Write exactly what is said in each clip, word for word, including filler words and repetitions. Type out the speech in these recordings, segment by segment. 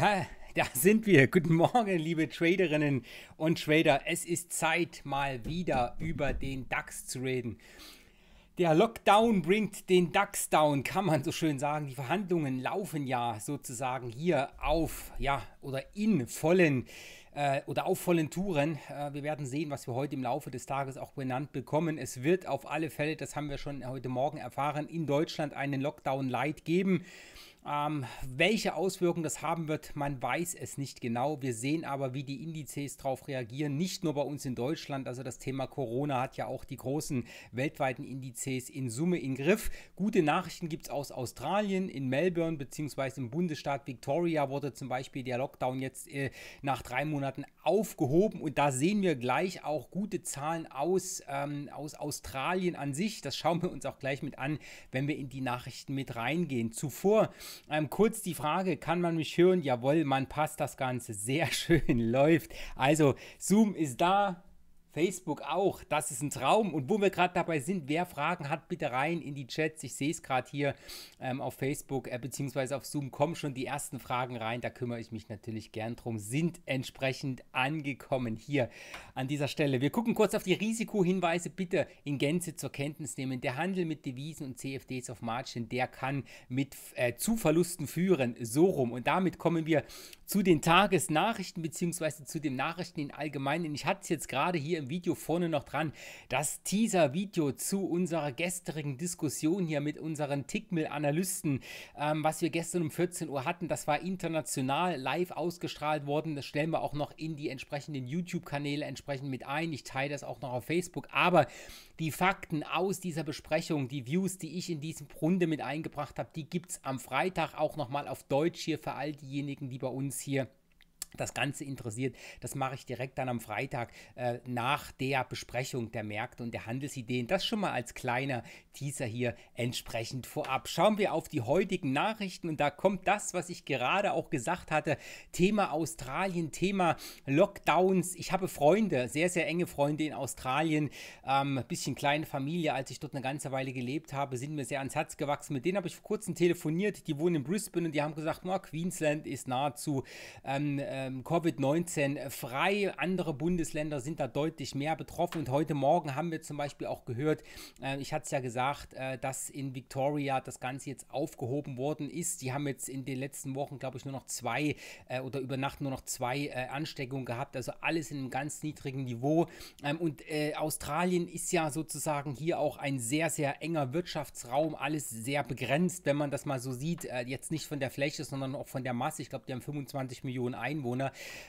Ha, da sind wir. Guten Morgen, liebe Traderinnen und Trader. Es ist Zeit, mal wieder über den DAX zu reden. Der Lockdown bringt den DAX down, kann man so schön sagen. Die Verhandlungen laufen ja sozusagen hier auf, ja, oder in vollen äh, oder auf vollen Touren. Äh, wir werden sehen, was wir heute im Laufe des Tages auch benannt bekommen. Es wird auf alle Fälle, das haben wir schon heute Morgen erfahren, in Deutschland einen Lockdown-Light geben. Ähm, welche Auswirkungen das haben wird, man weiß es nicht genau. Wir sehen aber, wie die Indizes darauf reagieren, nicht nur bei uns in Deutschland. Also das Thema Corona hat ja auch die großen weltweiten Indizes in Summe in Griff. Gute Nachrichten gibt es aus Australien. In Melbourne bzw. im Bundesstaat Victoria wurde zum Beispiel der Lockdown jetzt äh, nach drei Monaten aufgehoben. Und da sehen wir gleich auch gute Zahlen aus, ähm, aus Australien an sich. Das schauen wir uns auch gleich mit an, wenn wir in die Nachrichten mit reingehen. Zuvor Ähm, kurz die Frage, kann man mich hören? Jawohl, man passt das Ganze. Sehr schön läuft. Also, Zoom ist da, Facebook auch. Das ist ein Traum. Und wo wir gerade dabei sind, wer Fragen hat, bitte rein in die Chats. Ich sehe es gerade hier ähm, auf Facebook äh, bzw. auf Zoom. Kommen schon die ersten Fragen rein. Da kümmere ich mich natürlich gern drum. Sind entsprechend angekommen hier an dieser Stelle. Wir gucken kurz auf die Risikohinweise. Bitte in Gänze zur Kenntnis nehmen. Der Handel mit Devisen und C F Ds auf Margin, der kann mit äh, zu Verlusten führen. So rum. Und damit kommen wir zu den Tagesnachrichten bzw. zu den Nachrichten im Allgemeinen. Ich hatte es jetzt gerade hier im Video vorne noch dran, das Teaser-Video zu unserer gestrigen Diskussion hier mit unseren Tickmill-Analysten, ähm, was wir gestern um vierzehn Uhr hatten. Das war international live ausgestrahlt worden. Das stellen wir auch noch in die entsprechenden YouTube-Kanäle entsprechend mit ein. Ich teile das auch noch auf Facebook. Aber die Fakten aus dieser Besprechung, die Views, die ich in diesem Runde mit eingebracht habe, die gibt es am Freitag auch nochmal auf Deutsch hier für all diejenigen, die bei uns hier das Ganze interessiert. Das mache ich direkt dann am Freitag äh, nach der Besprechung der Märkte und der Handelsideen. Das schon mal als kleiner Teaser hier entsprechend vorab. Schauen wir auf die heutigen Nachrichten und da kommt das, was ich gerade auch gesagt hatte. Thema Australien, Thema Lockdowns. Ich habe Freunde, sehr, sehr enge Freunde in Australien. Ähm, ein bisschen kleine Familie, als ich dort eine ganze Weile gelebt habe, sind mir sehr ans Herz gewachsen. Mit denen habe ich vor kurzem telefoniert. Die wohnen in Brisbane und die haben gesagt, na, Queensland ist nahezu ähm, Covid neunzehn frei. Andere Bundesländer sind da deutlich mehr betroffen. Und heute Morgen haben wir zum Beispiel auch gehört, äh, ich hatte es ja gesagt, äh, dass in Victoria das Ganze jetzt aufgehoben worden ist. Die haben jetzt in den letzten Wochen, glaube ich, nur noch zwei äh, oder über Nacht nur noch zwei äh, Ansteckungen gehabt. Also alles in einem ganz niedrigen Niveau. Ähm, und äh, Australien ist ja sozusagen hier auch ein sehr, sehr enger Wirtschaftsraum. Alles sehr begrenzt, wenn man das mal so sieht. Äh, jetzt nicht von der Fläche, sondern auch von der Masse. Ich glaube, die haben fünfundzwanzig Millionen Einwohner.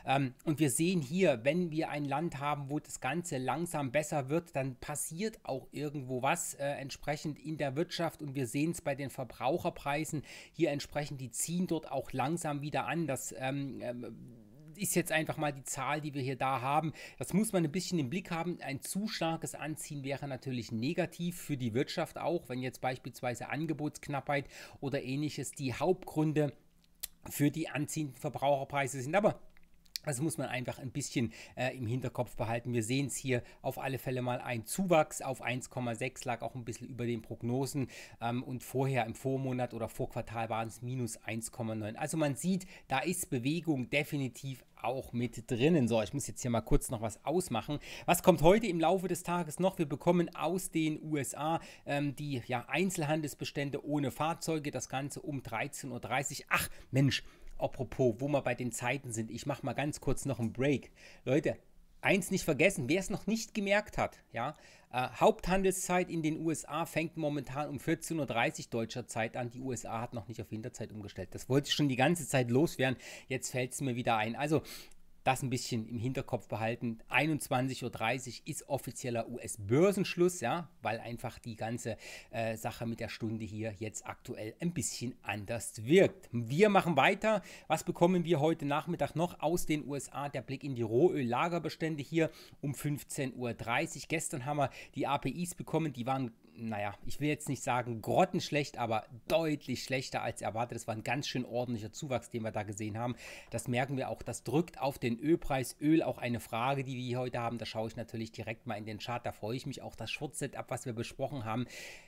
Ähm, und wir sehen hier, wenn wir ein Land haben, wo das Ganze langsam besser wird, dann passiert auch irgendwo was äh, entsprechend in der Wirtschaft und wir sehen es bei den Verbraucherpreisen hier entsprechend, die ziehen dort auch langsam wieder an. Das ähm, ähm, ist jetzt einfach mal die Zahl, die wir hier da haben. Das muss man ein bisschen im Blick haben. Ein zu starkes Anziehen wäre natürlich negativ für die Wirtschaft auch, wenn jetzt beispielsweise Angebotsknappheit oder ähnliches die Hauptgründe für die anziehenden Verbraucherpreise sind. Aber das muss man einfach ein bisschen äh, im Hinterkopf behalten. Wir sehen es hier auf alle Fälle mal ein Zuwachs auf eins Komma sechs, lag auch ein bisschen über den Prognosen ähm, und vorher im Vormonat oder Vorquartal waren es minus eins Komma neun. Also man sieht, da ist Bewegung definitiv auch mit drinnen. So, ich muss jetzt hier mal kurz noch was ausmachen. Was kommt heute im Laufe des Tages noch? Wir bekommen aus den U S A ähm, die ja, Einzelhandelsbestände ohne Fahrzeuge, das Ganze um dreizehn Uhr dreißig. Ach, Mensch, apropos, wo wir bei den Zeiten sind, ich mache mal ganz kurz noch einen Break. Leute, eins nicht vergessen, wer es noch nicht gemerkt hat, ja, Äh, Haupthandelszeit in den U S A fängt momentan um vierzehn Uhr dreißig deutscher Zeit an. Die U S A hat noch nicht auf Winterzeit umgestellt. Das wollte ich schon die ganze Zeit loswerden. Jetzt fällt es mir wieder ein. Also das ein bisschen im Hinterkopf behalten. einundzwanzig Uhr dreißig ist offizieller U S-Börsenschluss, ja, weil einfach die ganze äh, Sache mit der Stunde hier jetzt aktuell ein bisschen anders wirkt. Wir machen weiter. Was bekommen wir heute Nachmittag noch aus den U S A? Der Blick in die Rohöl-Lagerbestände hier um fünfzehn Uhr dreißig. Gestern haben wir die A P Is bekommen, die waren naja, ich will jetzt nicht sagen grottenschlecht, aber deutlich schlechter als erwartet. Das war ein ganz schön ordentlicher Zuwachs, den wir da gesehen haben. Das merken wir auch, das drückt auf den Ölpreis. Öl auch eine Frage, die wir hier heute haben. Da schaue ich natürlich direkt mal in den Chart, da freue ich mich auch. Das Short-Setup, was wir besprochen haben,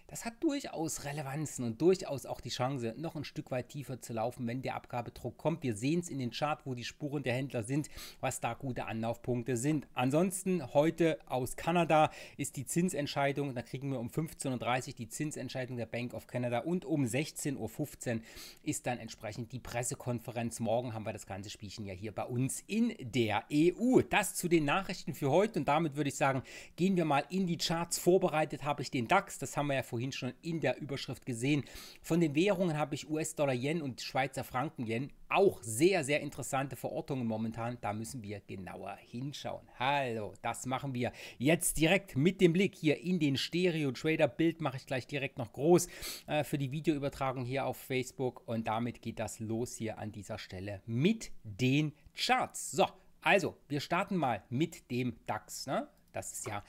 das hat durchaus Relevanzen und durchaus auch die Chance, noch ein Stück weit tiefer zu laufen, wenn der Abgabedruck kommt. Wir sehen es in den Chart, wo die Spuren der Händler sind, was da gute Anlaufpunkte sind. Ansonsten heute aus Kanada ist die Zinsentscheidung, da kriegen wir um fünfzehn Uhr dreißig die Zinsentscheidung der Bank of Canada und um sechzehn Uhr fünfzehn ist dann entsprechend die Pressekonferenz. Morgen haben wir das ganze Spielchen ja hier bei uns in der E U. Das zu den Nachrichten für heute und damit würde ich sagen, gehen wir mal in die Charts. Vorbereitet habe ich den DAX, das haben wir ja vorhin schon in der Überschrift gesehen. Von den Währungen habe ich U S-Dollar-Yen und Schweizer Franken-Yen. Auch sehr, sehr interessante Verortungen momentan. Da müssen wir genauer hinschauen. Hallo, das machen wir jetzt direkt mit dem Blick hier in den Stereo-Trader-Bild. Mache ich gleich direkt noch groß äh, für die Videoübertragung hier auf Facebook. Und damit geht das los hier an dieser Stelle mit den Charts. So, also, wir starten mal mit dem DAX. Ne? Das ist ja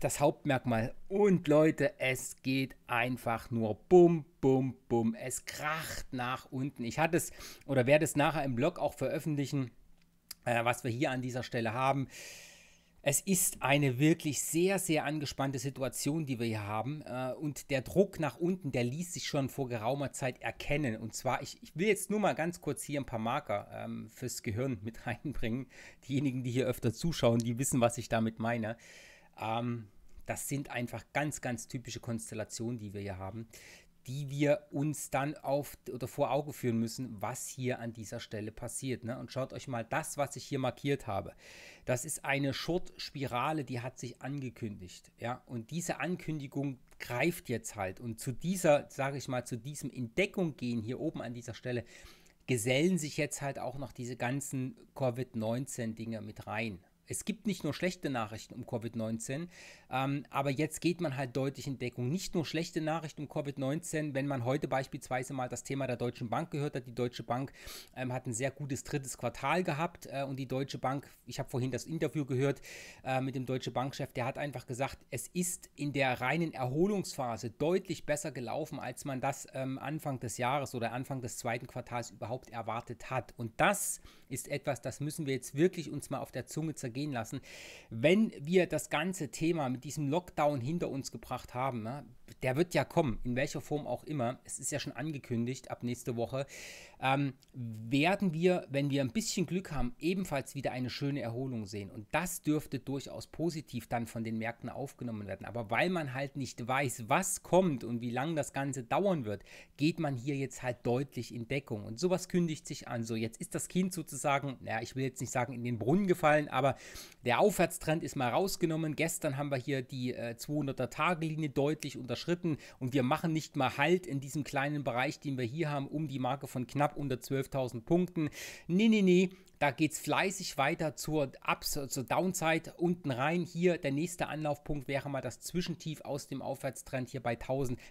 das Hauptmerkmal. Und Leute, es geht einfach nur bumm, bumm, bumm. Es kracht nach unten. Ich hatte es oder werde es nachher im Blog auch veröffentlichen, äh, was wir hier an dieser Stelle haben. Es ist eine wirklich sehr, sehr angespannte Situation, die wir hier haben und der Druck nach unten, der ließ sich schon vor geraumer Zeit erkennen und zwar, ich, ich will jetzt nur mal ganz kurz hier ein paar Marker ähm, fürs Gehirn mit reinbringen. Diejenigen, die hier öfter zuschauen, die wissen, was ich damit meine. Ähm, das sind einfach ganz, ganz typische Konstellationen, die wir hier haben, die wir uns dann auf oder vor Auge führen müssen, was hier an dieser Stelle passiert. Ne? Und schaut euch mal das, was ich hier markiert habe. Das ist eine Short-Spirale, die hat sich angekündigt. Ja? Und diese Ankündigung greift jetzt halt. Und zu dieser, sage ich mal, zu diesem in Deckung gehen hier oben an dieser Stelle, gesellen sich jetzt halt auch noch diese ganzen Covid neunzehn-Dinge mit rein. Es gibt nicht nur schlechte Nachrichten um Covid neunzehn, ähm, aber jetzt geht man halt deutlich in Deckung. Nicht nur schlechte Nachrichten um Covid neunzehn, wenn man heute beispielsweise mal das Thema der Deutschen Bank gehört hat. Die Deutsche Bank ähm, hat ein sehr gutes drittes Quartal gehabt äh, und die Deutsche Bank, ich habe vorhin das Interview gehört äh, mit dem Deutsche Bank-Chef, der hat einfach gesagt, es ist in der reinen Erholungsphase deutlich besser gelaufen, als man das ähm, Anfang des Jahres oder Anfang des zweiten Quartals überhaupt erwartet hat. Und das ist etwas, das müssen wir jetzt wirklich uns mal auf der Zunge zergehen gehen lassen. Wenn wir das ganze Thema mit diesem Lockdown hinter uns gebracht haben, ne, der wird ja kommen, in welcher Form auch immer, es ist ja schon angekündigt, ab nächste Woche, ähm, werden wir, wenn wir ein bisschen Glück haben, ebenfalls wieder eine schöne Erholung sehen. Und das dürfte durchaus positiv dann von den Märkten aufgenommen werden. Aber weil man halt nicht weiß, was kommt und wie lange das Ganze dauern wird, geht man hier jetzt halt deutlich in Deckung. Und sowas kündigt sich an. So, jetzt ist das Kind sozusagen, naja, ich will jetzt nicht sagen, in den Brunnen gefallen, aber der Aufwärtstrend ist mal rausgenommen. Gestern haben wir hier die äh, zweihunderter-Tage-Linie deutlich unterschritten und wir machen nicht mal Halt in diesem kleinen Bereich, den wir hier haben, um die Marke von knapp unter zwölftausend Punkten. Nee, nee, nee. Da geht es fleißig weiter zur Ups, zur Downside unten rein. Hier der nächste Anlaufpunkt wäre mal das Zwischentief aus dem Aufwärtstrend hier bei,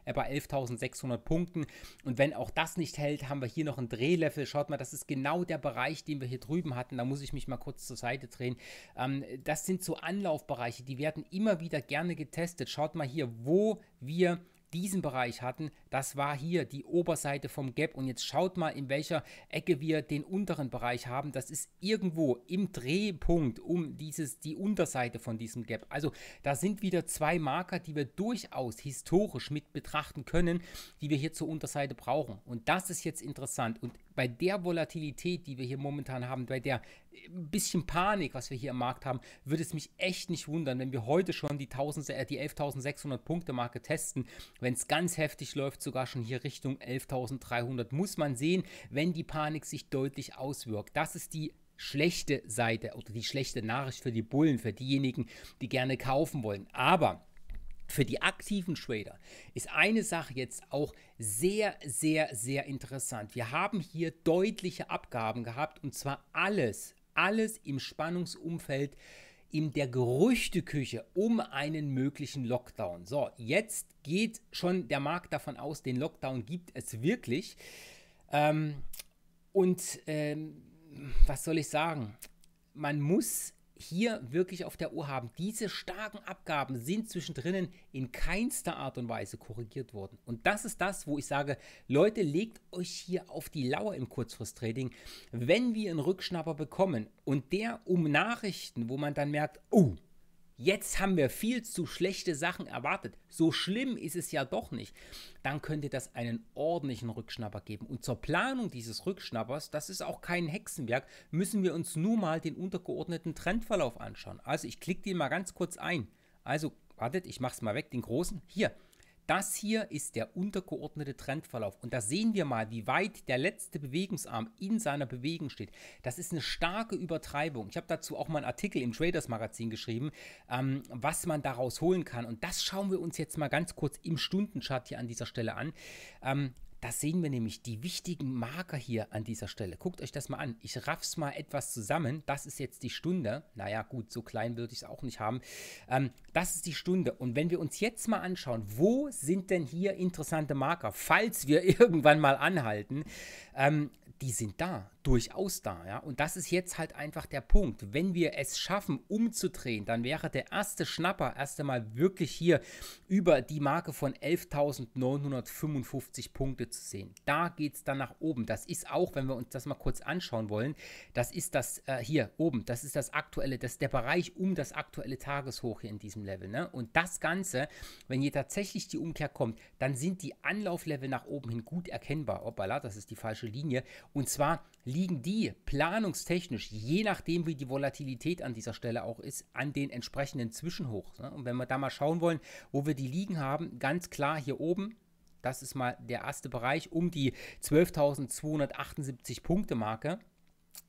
äh, bei elftausendsechshundert Punkten. Und wenn auch das nicht hält, haben wir hier noch einen Drehlevel. Schaut mal, das ist genau der Bereich, den wir hier drüben hatten. Da muss ich mich mal kurz zur Seite drehen. Ähm, das sind so Anlaufbereiche, die werden immer wieder gerne getestet. Schaut mal hier, wo wir diesen Bereich hatten, das war hier die Oberseite vom Gap und jetzt schaut mal, in welcher Ecke wir den unteren Bereich haben, das ist irgendwo im Drehpunkt um dieses, die Unterseite von diesem Gap, also da sind wieder zwei Marker, die wir durchaus historisch mit betrachten können, die wir hier zur Unterseite brauchen und das ist jetzt interessant und bei der Volatilität, die wir hier momentan haben, bei der ein bisschen Panik, was wir hier im Markt haben, würde es mich echt nicht wundern, wenn wir heute schon die, äh, die elftausendsechshundert Punkte Marke testen. Wenn es ganz heftig läuft, sogar schon hier Richtung elftausenddreihundert, muss man sehen, wenn die Panik sich deutlich auswirkt. Das ist die schlechte Seite oder die schlechte Nachricht für die Bullen, für diejenigen, die gerne kaufen wollen. Aber für die aktiven Trader ist eine Sache jetzt auch sehr, sehr, sehr interessant. Wir haben hier deutliche Abgaben gehabt und zwar alles, alles im Spannungsumfeld, in der Gerüchteküche um einen möglichen Lockdown. So, jetzt geht schon der Markt davon aus, den Lockdown gibt es wirklich. Ähm, und ähm, was soll ich sagen? Man muss hier wirklich auf der Uhr haben. Diese starken Abgaben sind zwischendrin in keinster Art und Weise korrigiert worden. Und das ist das, wo ich sage, Leute, legt euch hier auf die Lauer im Kurzfristtrading. Wenn wir einen Rückschnapper bekommen und der um Nachrichten, wo man dann merkt, oh, jetzt haben wir viel zu schlechte Sachen erwartet, so schlimm ist es ja doch nicht, dann könnte das einen ordentlichen Rückschnapper geben. Und zur Planung dieses Rückschnappers, das ist auch kein Hexenwerk, müssen wir uns nur mal den untergeordneten Trendverlauf anschauen. Also ich klicke den mal ganz kurz ein. Also wartet, ich mache es mal weg, den großen. Hier, das hier ist der untergeordnete Trendverlauf. Und da sehen wir mal, wie weit der letzte Bewegungsarm in seiner Bewegung steht. Das ist eine starke Übertreibung. Ich habe dazu auch mal einen Artikel im Traders Magazin geschrieben, ähm, was man daraus holen kann. Und das schauen wir uns jetzt mal ganz kurz im Stundenchart hier an dieser Stelle an. Ähm, da sehen wir nämlich die wichtigen Marker hier an dieser Stelle. Guckt euch das mal an. Ich raff's mal etwas zusammen. Das ist jetzt die Stunde. Naja gut, so klein würde ich es auch nicht haben. Ähm, das ist die Stunde. Und wenn wir uns jetzt mal anschauen, wo sind denn hier interessante Marker, falls wir irgendwann mal anhalten, ähm, die sind da, durchaus da. Ja? Und das ist jetzt halt einfach der Punkt. Wenn wir es schaffen, umzudrehen, dann wäre der erste Schnapper erst einmal wirklich hier über die Marke von elftausendneunhundertfünfundfünfzig Punkte zu sehen. Da geht es dann nach oben. Das ist auch, wenn wir uns das mal kurz anschauen wollen, das ist das äh, hier oben, das ist das aktuelle, das ist der Bereich um das aktuelle Tageshoch hier in diesem Level. Ne? Und das Ganze, wenn hier tatsächlich die Umkehr kommt, dann sind die Anlauflevel nach oben hin gut erkennbar. Hoppala, das ist die falsche Linie. Und zwar liegen die planungstechnisch, je nachdem wie die Volatilität an dieser Stelle auch ist, an den entsprechenden Zwischenhochs. Ne? Und wenn wir da mal schauen wollen, wo wir die liegen haben, ganz klar hier oben, das ist mal der erste Bereich, um die zwölftausendzweihundertachtundsiebzig Punkte Marke.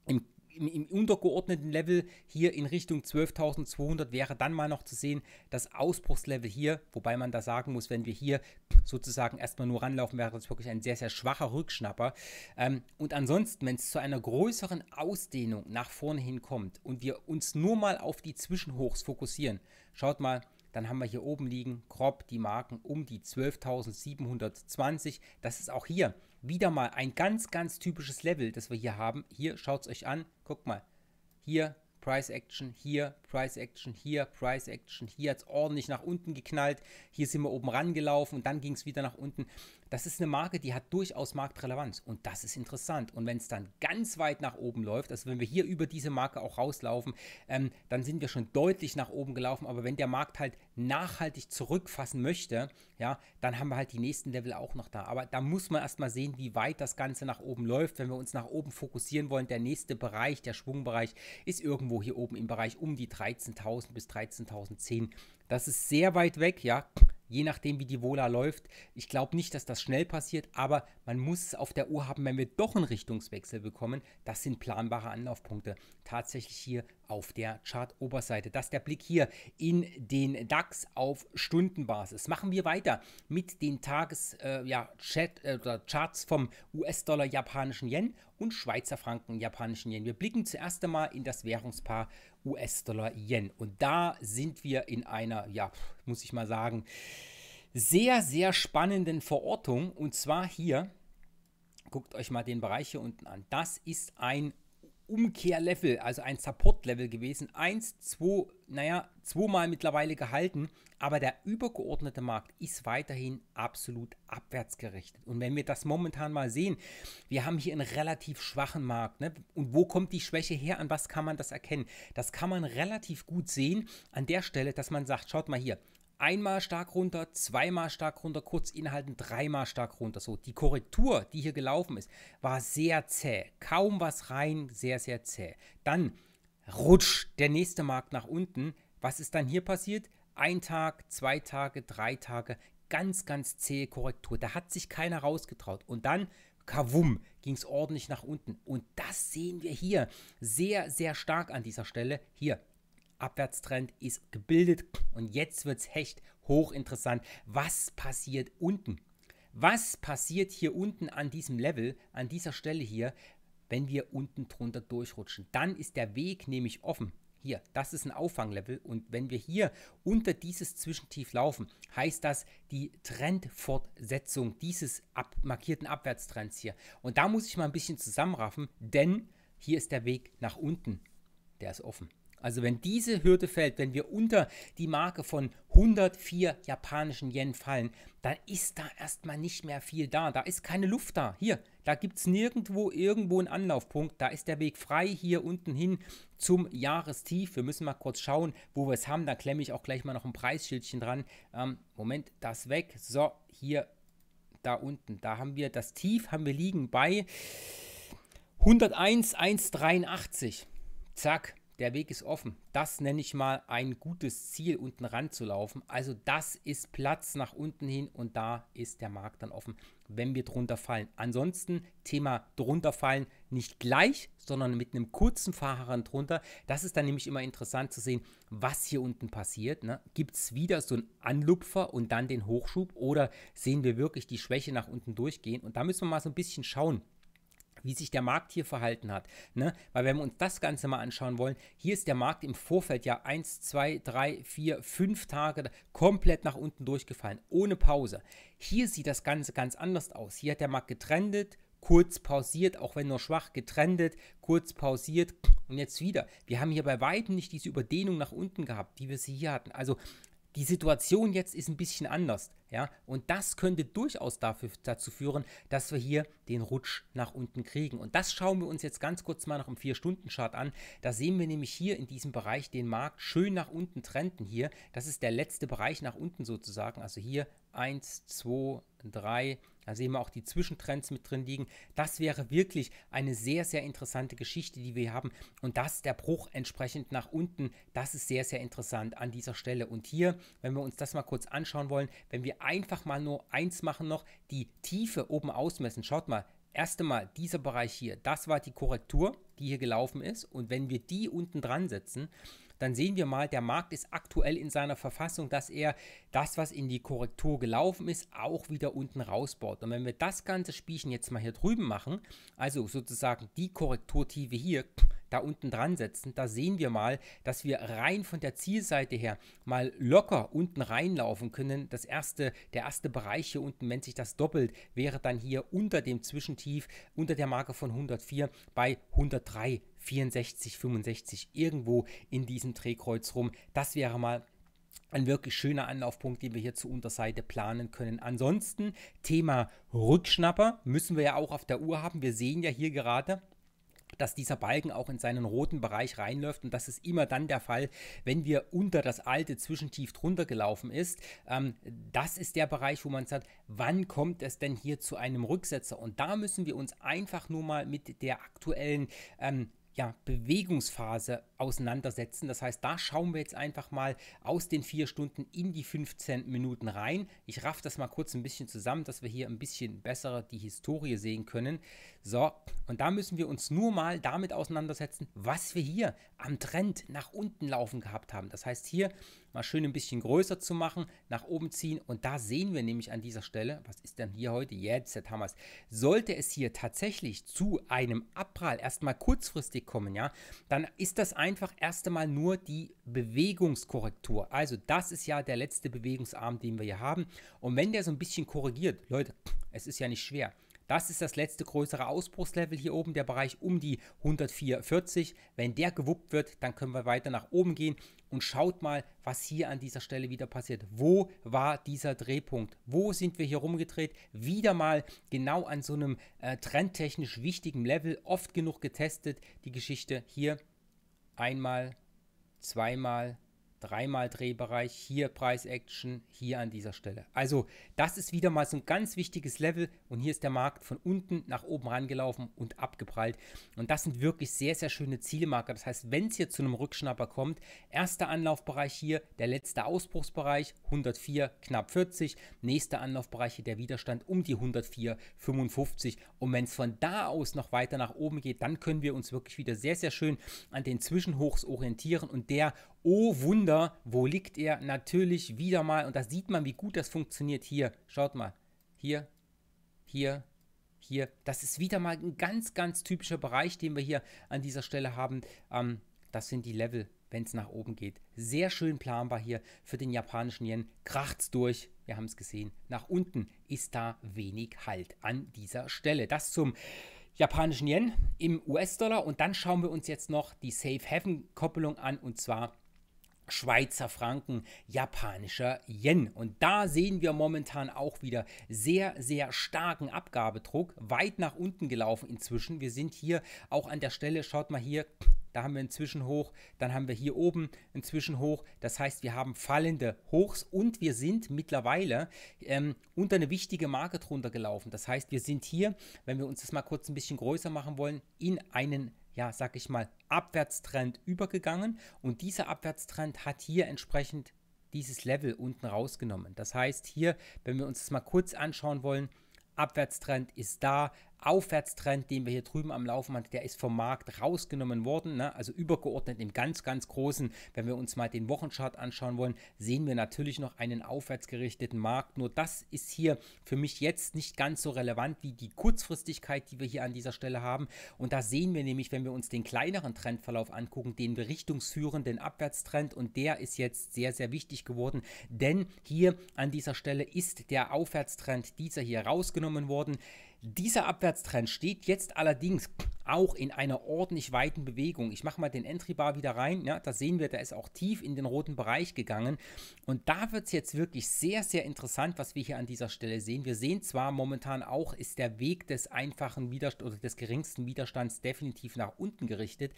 Im Im, im untergeordneten Level hier in Richtung zwölftausendzweihundert wäre dann mal noch zu sehen das Ausbruchslevel hier, wobei man da sagen muss, wenn wir hier sozusagen erstmal nur ranlaufen, wäre das wirklich ein sehr, sehr schwacher Rückschnapper. Ähm, und ansonsten, wenn es zu einer größeren Ausdehnung nach vorne hin kommt und wir uns nur mal auf die Zwischenhochs fokussieren, schaut mal, dann haben wir hier oben liegen, grob die Marken um die zwölftausendsiebenhundertzwanzig. Das ist auch hier wieder mal ein ganz, ganz typisches Level, das wir hier haben. Hier, schaut es euch an, guckt mal, hier Price Action, hier Price Action, hier Price Action, hier hat es ordentlich nach unten geknallt, hier sind wir oben rangelaufen und dann ging es wieder nach unten. Das ist eine Marke, die hat durchaus Marktrelevanz und das ist interessant. Und wenn es dann ganz weit nach oben läuft, also wenn wir hier über diese Marke auch rauslaufen, ähm, dann sind wir schon deutlich nach oben gelaufen. Aber wenn der Markt halt nachhaltig zurückfassen möchte, ja, dann haben wir halt die nächsten Level auch noch da. Aber da muss man erstmal sehen, wie weit das Ganze nach oben läuft. Wenn wir uns nach oben fokussieren wollen, der nächste Bereich, der Schwungbereich, ist irgendwo hier oben im Bereich um die dreizehntausend bis dreizehntausend zehn. Das ist sehr weit weg, ja. Je nachdem, wie die Vola läuft. Ich glaube nicht, dass das schnell passiert, aber man muss es auf der Uhr haben, wenn wir doch einen Richtungswechsel bekommen. Das sind planbare Anlaufpunkte. Tatsächlich hier auf der Chart-Oberseite. Das ist der Blick hier in den DAX auf Stundenbasis. Machen wir weiter mit den Tages, äh, ja, Chat, äh, Charts vom U S-Dollar, japanischen Yen und Schweizer Franken, japanischen Yen. Wir blicken zuerst einmal in das Währungspaar U S-Dollar-Yen. Und da sind wir in einer, ja, muss ich mal sagen, sehr, sehr spannenden Verortung. Und zwar hier, guckt euch mal den Bereich hier unten an. Das ist ein Umkehrlevel, also ein Support-Level gewesen, eins, zwei, naja, zweimal mittlerweile gehalten, aber der übergeordnete Markt ist weiterhin absolut abwärts gerichtet. Und wenn wir das momentan mal sehen, wir haben hier einen relativ schwachen Markt, ne? Und wo kommt die Schwäche her, an was kann man das erkennen? Das kann man relativ gut sehen an der Stelle, dass man sagt, schaut mal hier, einmal stark runter, zweimal stark runter, kurz inhalten, dreimal stark runter. So, die Korrektur, die hier gelaufen ist, war sehr zäh. Kaum was rein, sehr, sehr zäh. Dann rutscht der nächste Markt nach unten. Was ist dann hier passiert? Ein Tag, zwei Tage, drei Tage, ganz, ganz zähe Korrektur. Da hat sich keiner rausgetraut. Und dann, kavum, ging es ordentlich nach unten. Und das sehen wir hier sehr, sehr stark an dieser Stelle. Hier. Abwärtstrend ist gebildet und jetzt wird es echt hochinteressant. Was passiert unten? Was passiert hier unten an diesem Level, an dieser Stelle hier, wenn wir unten drunter durchrutschen? Dann ist der Weg nämlich offen. Hier, das ist ein Auffanglevel und wenn wir hier unter dieses Zwischentief laufen, heißt das die Trendfortsetzung dieses ab markierten Abwärtstrends hier. Und da muss ich mal ein bisschen zusammenraffen, denn hier ist der Weg nach unten. Der ist offen. Also wenn diese Hürde fällt, wenn wir unter die Marke von hundertvier japanischen Yen fallen, dann ist da erstmal nicht mehr viel da. Da ist keine Luft da. Hier, da gibt es nirgendwo irgendwo einen Anlaufpunkt. Da ist der Weg frei hier unten hin zum Jahrestief. Wir müssen mal kurz schauen, wo wir es haben. Da klemme ich auch gleich mal noch ein Preisschildchen dran. Ähm, Moment, das weg. So, hier, da unten. Da haben wir das Tief, haben wir liegen bei hunderteins Komma eins acht drei. Zack. Der Weg ist offen. Das nenne ich mal ein gutes Ziel, unten ranzulaufen. Also das ist Platz nach unten hin und da ist der Markt dann offen, wenn wir drunter fallen. Ansonsten Thema drunter fallen nicht gleich, sondern mit einem kurzen Fahrhahn drunter. Das ist dann nämlich immer interessant zu sehen, was hier unten passiert. Ne? Gibt es wieder so einen Anlupfer und dann den Hochschub oder sehen wir wirklich die Schwäche nach unten durchgehen? Und da müssen wir mal so ein bisschen schauen, wie sich der Markt hier verhalten hat. Ne? Weil wenn wir uns das Ganze mal anschauen wollen, hier ist der Markt im Vorfeld ja eins, zwei, drei, vier, fünf Tage komplett nach unten durchgefallen, ohne Pause. Hier sieht das Ganze ganz anders aus. Hier hat der Markt getrendet, kurz pausiert, auch wenn nur schwach getrendet, kurz pausiert und jetzt wieder. Wir haben hier bei weitem nicht diese Überdehnung nach unten gehabt, wie wir sie hier hatten. Also die Situation jetzt ist ein bisschen anders, ja, und das könnte durchaus dafür, dazu führen, dass wir hier den Rutsch nach unten kriegen. Und das schauen wir uns jetzt ganz kurz mal noch im vier Stunden Chart an. Da sehen wir nämlich hier in diesem Bereich den Markt schön nach unten trenden hier. Das ist der letzte Bereich nach unten sozusagen, also hier eins, zwei, drei, da sehen wir auch die Zwischentrends mit drin liegen. Das wäre wirklich eine sehr, sehr interessante Geschichte, die wir hier haben. Und das, der Bruch entsprechend nach unten, das ist sehr, sehr interessant an dieser Stelle. Und hier, wenn wir uns das mal kurz anschauen wollen, wenn wir einfach mal nur eins machen noch, die Tiefe oben ausmessen. Schaut mal, erst einmal dieser Bereich hier, das war die Korrektur, die hier gelaufen ist. Und wenn wir die unten dran setzen, dann sehen wir mal, der Markt ist aktuell in seiner Verfassung, dass er das, was in die Korrektur gelaufen ist, auch wieder unten rausbaut. Und wenn wir das ganze Spielchen jetzt mal hier drüben machen, also sozusagen die Korrekturtiefe hier da unten dran setzen, da sehen wir mal, dass wir rein von der Zielseite her mal locker unten reinlaufen können. Das erste, der erste Bereich hier unten, wenn sich das doppelt, wäre dann hier unter dem Zwischentief, unter der Marke von hundertvier bei hundertdrei Komma vierundsechzig, fünfundsechzig, irgendwo in diesem Drehkreuz rum. Das wäre mal ein wirklich schöner Anlaufpunkt, den wir hier zur Unterseite planen können. Ansonsten, Thema Rückschnapper müssen wir ja auch auf der Uhr haben. Wir sehen ja hier gerade, dass dieser Balken auch in seinen roten Bereich reinläuft und das ist immer dann der Fall, wenn wir unter das alte Zwischentief drunter gelaufen ist. Ähm, das ist der Bereich, wo man sagt, wann kommt es denn hier zu einem Rücksetzer? Und da müssen wir uns einfach nur mal mit der aktuellen ähm, ja, Bewegungsphase auseinandersetzen. Das heißt, da schauen wir jetzt einfach mal aus den vier Stunden in die fünfzehn Minuten rein. Ich raff das mal kurz ein bisschen zusammen, dass wir hier ein bisschen besser die Historie sehen können. So, und da müssen wir uns nur mal damit auseinandersetzen, was wir hier am Trend nach unten laufen gehabt haben. Das heißt, hier mal schön ein bisschen größer zu machen, nach oben ziehen und da sehen wir nämlich an dieser Stelle, was ist denn hier heute? Jetzt, jetzt haben wir es. Sollte es hier tatsächlich zu einem Abprall erstmal kurzfristig kommen, ja, dann ist das einfach erst einmal nur die Bewegungskorrektur. Also das ist ja der letzte Bewegungsarm, den wir hier haben. Und wenn der so ein bisschen korrigiert, Leute, es ist ja nicht schwer. Das ist das letzte größere Ausbruchslevel hier oben, der Bereich um die hundertvier Komma vierzig. Wenn der gewuppt wird, dann können wir weiter nach oben gehen und schaut mal, was hier an dieser Stelle wieder passiert. Wo war dieser Drehpunkt? Wo sind wir hier rumgedreht? Wieder mal genau an so einem äh, trendtechnisch wichtigen Level, oft genug getestet. Die Geschichte hier einmal, zweimal, dreimal Drehbereich, hier Price-Action, hier an dieser Stelle. Also das ist wieder mal so ein ganz wichtiges Level und hier ist der Markt von unten nach oben rangelaufen und abgeprallt. Und das sind wirklich sehr, sehr schöne Zielmarker. Das heißt, wenn es hier zu einem Rückschnapper kommt, erster Anlaufbereich hier, der letzte Ausbruchsbereich, hundertvier Komma vierzig, nächster Anlaufbereich hier der Widerstand um die hundertvier Komma fünfundfünfzig. Und wenn es von da aus noch weiter nach oben geht, dann können wir uns wirklich wieder sehr, sehr schön an den Zwischenhochs orientieren und der, oh Wunder, wo liegt er? Natürlich wieder mal, und da sieht man, wie gut das funktioniert hier. Schaut mal, hier, hier, hier. Das ist wieder mal ein ganz, ganz typischer Bereich, den wir hier an dieser Stelle haben. Ähm, das sind die Level, wenn es nach oben geht. Sehr schön planbar hier für den japanischen Yen. Kracht's durch. Wir haben es gesehen. Nach unten ist da wenig Halt an dieser Stelle. Das zum japanischen Yen im U S-Dollar. Und dann schauen wir uns jetzt noch die Safe-Haven-Koppelung an, und zwar Schweizer Franken, japanischer Yen. Und da sehen wir momentan auch wieder sehr, sehr starken Abgabedruck, weit nach unten gelaufen inzwischen. Wir sind hier auch an der Stelle, schaut mal hier, da haben wir ein Zwischenhoch, dann haben wir hier oben ein Zwischenhoch. Das heißt, wir haben fallende Hochs und wir sind mittlerweile ähm, unter eine wichtige Marke drunter gelaufen. Das heißt, wir sind hier, wenn wir uns das mal kurz ein bisschen größer machen wollen, in einen, ja, sag ich mal, Abwärtstrend übergegangen. Und dieser Abwärtstrend hat hier entsprechend dieses Level unten rausgenommen. Das heißt, hier, wenn wir uns das mal kurz anschauen wollen, Abwärtstrend ist da, Aufwärtstrend, den wir hier drüben am Laufen hatten, der ist vom Markt rausgenommen worden, ne? Also übergeordnet im ganz, ganz Großen. Wenn wir uns mal den Wochenchart anschauen wollen, sehen wir natürlich noch einen aufwärtsgerichteten Markt. Nur das ist hier für mich jetzt nicht ganz so relevant wie die Kurzfristigkeit, die wir hier an dieser Stelle haben. Und da sehen wir nämlich, wenn wir uns den kleineren Trendverlauf angucken, den richtungsführenden Abwärtstrend, und der ist jetzt sehr, sehr wichtig geworden, denn hier an dieser Stelle ist der Aufwärtstrend, dieser hier, rausgenommen worden. Dieser Abwärtstrend steht jetzt allerdings auch in einer ordentlich weiten Bewegung. Ich mache mal den Entry Bar wieder rein. Ja, da sehen wir, der ist auch tief in den roten Bereich gegangen. Und da wird es jetzt wirklich sehr, sehr interessant, was wir hier an dieser Stelle sehen. Wir sehen zwar momentan auch, ist der Weg des einfachen Widerstands oder des geringsten Widerstands definitiv nach unten gerichtet,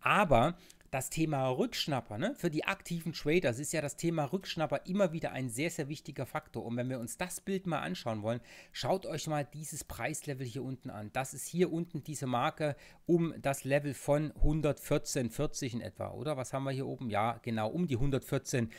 aber das Thema Rückschnapper, ne, für die aktiven Traders ist ja das Thema Rückschnapper immer wieder ein sehr, sehr wichtiger Faktor. Und wenn wir uns das Bild mal anschauen wollen, schaut euch mal dieses Preislevel hier unten an. Das ist hier unten diese Marke um das Level von hundertvierzehn Komma vierzig in etwa, oder? Was haben wir hier oben? Ja, genau, um die hundertvierzehn.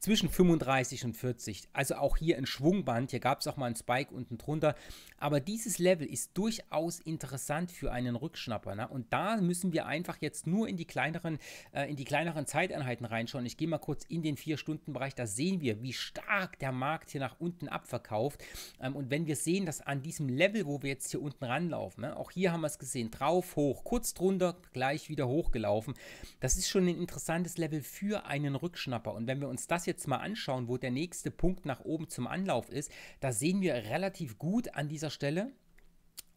Zwischen fünfunddreißig und vierzig, also auch hier ein Schwungband, hier gab es auch mal einen Spike unten drunter, aber dieses Level ist durchaus interessant für einen Rückschnapper, ne? Und da müssen wir einfach jetzt nur in die kleineren, äh, in die kleineren Zeiteinheiten reinschauen. Ich gehe mal kurz in den vier Stunden Bereich, da sehen wir, wie stark der Markt hier nach unten abverkauft, ähm, und wenn wir sehen, dass an diesem Level, wo wir jetzt hier unten ranlaufen, ne, auch hier haben wir es gesehen, drauf, hoch, kurz drunter, gleich wieder hochgelaufen, das ist schon ein interessantes Level für einen Rückschnapper. Und wenn wir uns das jetzt mal anschauen, wo der nächste Punkt nach oben zum Anlauf ist, da sehen wir relativ gut an dieser Stelle,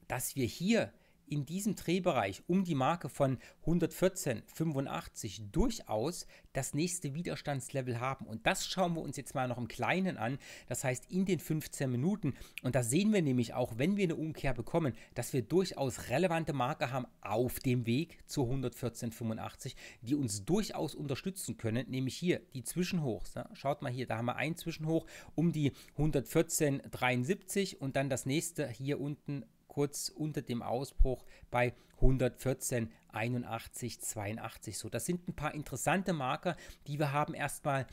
dass wir hier in diesem Drehbereich um die Marke von hundertvierzehn Komma fünfundachtzig durchaus das nächste Widerstandslevel haben. Und das schauen wir uns jetzt mal noch im Kleinen an, das heißt in den fünfzehn Minuten. Und da sehen wir nämlich auch, wenn wir eine Umkehr bekommen, dass wir durchaus relevante Marker haben auf dem Weg zu hundertvierzehn Komma fünfundachtzig, die uns durchaus unterstützen können, nämlich hier die Zwischenhochs. Ne? Schaut mal hier, da haben wir ein Zwischenhoch um die hundertvierzehn Komma dreiundsiebzig und dann das nächste hier unten kurz unter dem Ausbruch bei hundertvierzehn Komma einundachtzig, zweiundachtzig. So, das sind ein paar interessante Marker, die wir haben erstmal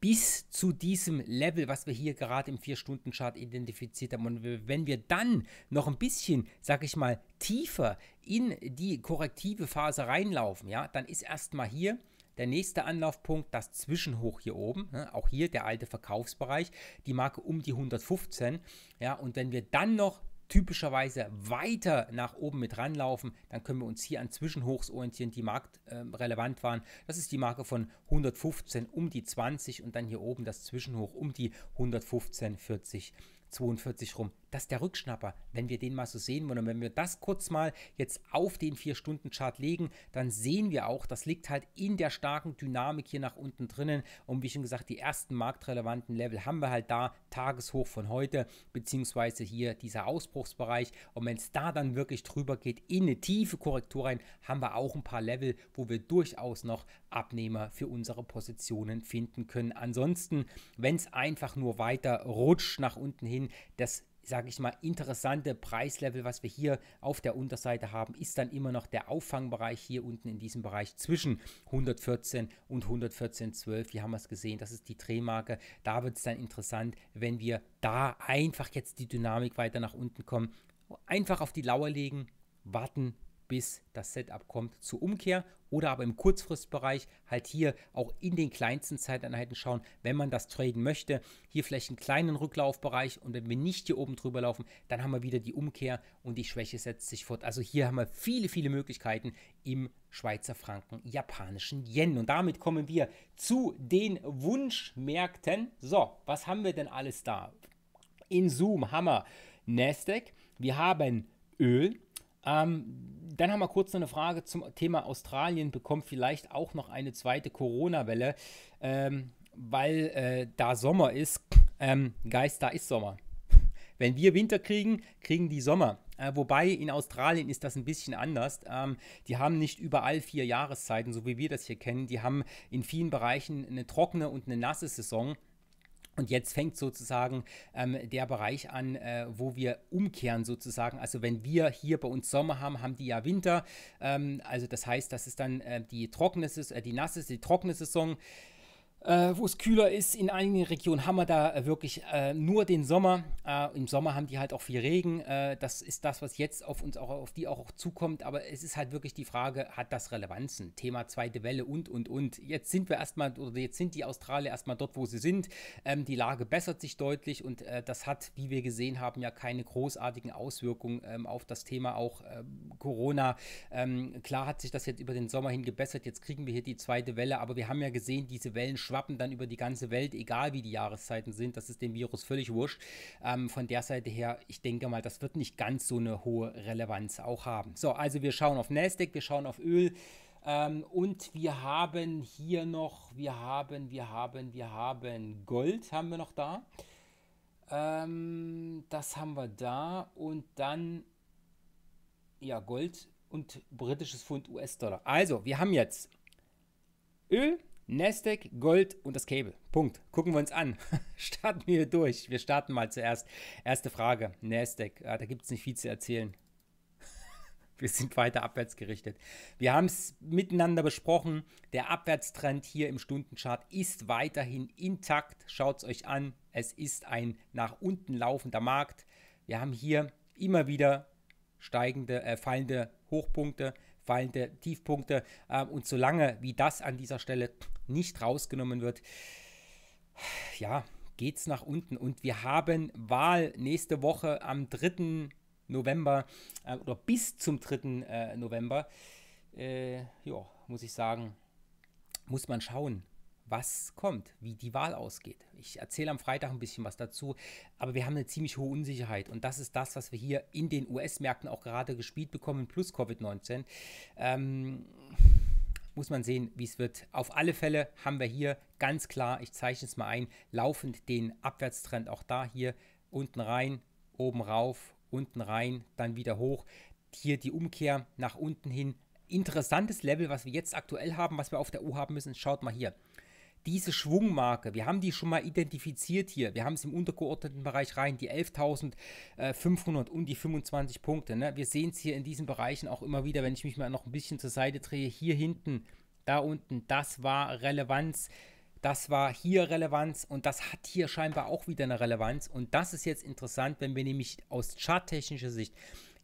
bis zu diesem Level, was wir hier gerade im vier Stunden Chart identifiziert haben. Und wenn wir dann noch ein bisschen, sag ich mal, tiefer in die korrektive Phase reinlaufen, ja, dann ist erstmal hier der nächste Anlaufpunkt das Zwischenhoch hier oben, ne? Auch hier der alte Verkaufsbereich, die Marke um die hundertfünfzehn. Ja, und wenn wir dann noch typischerweise weiter nach oben mit ranlaufen, dann können wir uns hier an Zwischenhochs orientieren, die marktrelevant äh, waren. Das ist die Marke von hundertfünfzehn um die zwanzig und dann hier oben das Zwischenhoch um die hundertfünfzehn Komma vierzig, zweiundvierzig rum. Das ist der Rückschnapper, wenn wir den mal so sehen wollen. Und wenn wir das kurz mal jetzt auf den vier Stunden Chart legen, dann sehen wir auch, das liegt halt in der starken Dynamik hier nach unten drinnen. Und wie schon gesagt, die ersten marktrelevanten Level haben wir halt da, Tageshoch von heute, beziehungsweise hier dieser Ausbruchsbereich. Und wenn es da dann wirklich drüber geht, in eine tiefe Korrektur rein, haben wir auch ein paar Level, wo wir durchaus noch Abnehmer für unsere Positionen finden können. Ansonsten, wenn es einfach nur weiter rutscht nach unten hin, das, sage ich mal, interessante Preislevel, was wir hier auf der Unterseite haben, ist dann immer noch der Auffangbereich hier unten in diesem Bereich zwischen hundertvierzehn und hundertvierzehn Komma zwölf. Hier haben wir es gesehen, das ist die Drehmarke. Da wird es dann interessant, wenn wir da einfach jetzt die Dynamik weiter nach unten kommen. Einfach auf die Lauer legen, warten, bis das Setup kommt zur Umkehr, oder aber im Kurzfristbereich halt hier auch in den kleinsten Zeiteinheiten schauen, wenn man das traden möchte. Hier vielleicht einen kleinen Rücklaufbereich, und wenn wir nicht hier oben drüber laufen, dann haben wir wieder die Umkehr und die Schwäche setzt sich fort. Also hier haben wir viele, viele Möglichkeiten im Schweizer Franken, japanischen Yen. Und damit kommen wir zu den Wunschmärkten. So, was haben wir denn alles da? In Zoom haben wir Nasdaq, wir haben Öl, Ähm, dann haben wir kurz noch eine Frage zum Thema Australien bekommen, vielleicht auch noch eine zweite Corona-Welle, ähm, weil äh, da Sommer ist, ähm, Geist, da ist Sommer. Wenn wir Winter kriegen, kriegen die Sommer. Äh, wobei in Australien ist das ein bisschen anders. Ähm, die haben nicht überall vier Jahreszeiten, so wie wir das hier kennen. Die haben in vielen Bereichen eine trockene und eine nasse Saison. Und jetzt fängt sozusagen ähm, der Bereich an, äh, wo wir umkehren sozusagen. Also wenn wir hier bei uns Sommer haben, haben die ja Winter. Ähm, also das heißt, das ist dann äh, die trockene, äh, die nasse, die trockene Saison, äh, wo es kühler ist. In einigen Regionen haben wir da äh, wirklich äh, nur den Sommer. Äh, Im Sommer haben die halt auch viel Regen. Äh, das ist das, was jetzt auf uns auch, auf die auch, auch zukommt. Aber es ist halt wirklich die Frage, hat das Relevanzen? Thema zweite Welle und, und, und. Jetzt sind wir erstmal, oder jetzt sind die Australier erstmal dort, wo sie sind. Ähm, die Lage bessert sich deutlich und äh, das hat, wie wir gesehen haben, ja keine großartigen Auswirkungen ähm, auf das Thema auch ähm, Corona. Ähm, klar hat sich das jetzt über den Sommer hin gebessert. Jetzt kriegen wir hier die zweite Welle. Aber wir haben ja gesehen, diese Wellen schwappen dann über die ganze Welt, egal wie die Jahreszeiten sind. Das ist dem Virus völlig wurscht. Ähm, von der Seite her, ich denke mal, das wird nicht ganz so eine hohe Relevanz auch haben. So, also wir schauen auf Nasdaq, wir schauen auf Öl ähm, und wir haben hier noch, wir haben, wir haben, wir haben Gold, haben wir noch da. Ähm, das haben wir da und dann, ja, Gold und britisches Pfund, U S-Dollar. Also, wir haben jetzt Öl, Nasdaq, Gold und das Cable. Punkt. Gucken wir uns an. Starten wir durch. Wir starten mal zuerst. Erste Frage. Nasdaq. Ja, da gibt es nicht viel zu erzählen. Wir sind weiter abwärts gerichtet. Wir haben es miteinander besprochen. Der Abwärtstrend hier im Stundenchart ist weiterhin intakt. Schaut es euch an. Es ist ein nach unten laufender Markt. Wir haben hier immer wieder steigende, äh, fallende Hochpunkte, fallende Tiefpunkte. Äh, und solange wie das an dieser Stelle nicht rausgenommen wird, ja, geht es nach unten. Und wir haben Wahl nächste Woche am dritten November äh, oder bis zum dritten November. Äh, ja, muss ich sagen, muss man schauen, was kommt, wie die Wahl ausgeht. Ich erzähle am Freitag ein bisschen was dazu, aber wir haben eine ziemlich hohe Unsicherheit und das ist das, was wir hier in den U S-Märkten auch gerade gespielt bekommen, plus Covid neunzehn. Ähm, muss man sehen, wie es wird. Auf alle Fälle haben wir hier ganz klar, ich zeichne es mal ein, laufend den Abwärtstrend auch da hier, unten rein, oben rauf, unten rein, dann wieder hoch. Hier die Umkehr nach unten hin. Interessantes Level, was wir jetzt aktuell haben, was wir auf der Uhr haben müssen, schaut mal hier. Diese Schwungmarke, wir haben die schon mal identifiziert hier. Wir haben es im untergeordneten Bereich rein, die elftausendfünfhundert und die fünfundzwanzig Punkte. Ne? Wir sehen es hier in diesen Bereichen auch immer wieder, wenn ich mich mal noch ein bisschen zur Seite drehe. Hier hinten, da unten, das war Relevanz. Das war hier Relevanz und das hat hier scheinbar auch wieder eine Relevanz. Und das ist jetzt interessant, wenn wir nämlich aus charttechnischer Sicht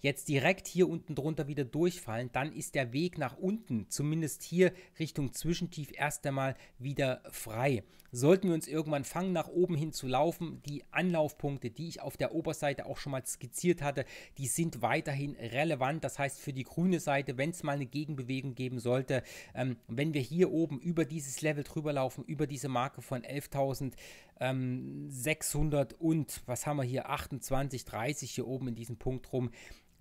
jetzt direkt hier unten drunter wieder durchfallen, dann ist der Weg nach unten, zumindest hier Richtung Zwischentief, erst einmal wieder frei. Sollten wir uns irgendwann fangen, nach oben hin zu laufen, die Anlaufpunkte, die ich auf der Oberseite auch schon mal skizziert hatte, die sind weiterhin relevant. Das heißt für die grüne Seite, wenn es mal eine Gegenbewegung geben sollte, ähm, wenn wir hier oben über dieses Level drüber laufen, über diese Marke von elftausendsechshundert und was haben wir hier, achtundzwanzig, dreißig hier oben in diesem Punkt rum,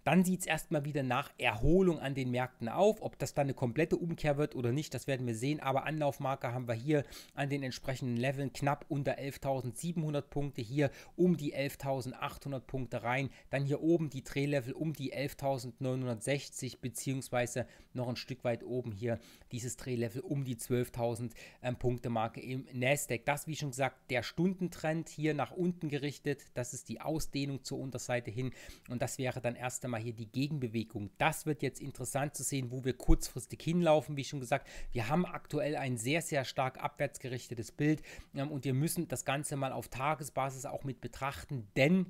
dann sieht es erstmal wieder nach Erholung an den Märkten auf. Ob das dann eine komplette Umkehr wird oder nicht, das werden wir sehen. Aber Anlaufmarker haben wir hier an den entsprechenden Leveln knapp unter elftausendsiebenhundert Punkte. Hier um die elftausendachthundert Punkte rein. Dann hier oben die Drehlevel um die elftausendneunhundertsechzig beziehungsweise noch ein Stück weit oben hier dieses Drehlevel um die zwölftausend äh, Punkte Marke im Nasdaq. Das, wie schon gesagt, der Stundentrend hier nach unten gerichtet. Das ist die Ausdehnung zur Unterseite hin. Und das wäre dann erst einmal hier die Gegenbewegung. Das wird jetzt interessant zu sehen, wo wir kurzfristig hinlaufen. Wie schon gesagt, wir haben aktuell ein sehr, sehr stark abwärts gerichtetes Bild ähm, und wir müssen das Ganze mal auf Tagesbasis auch mit betrachten, denn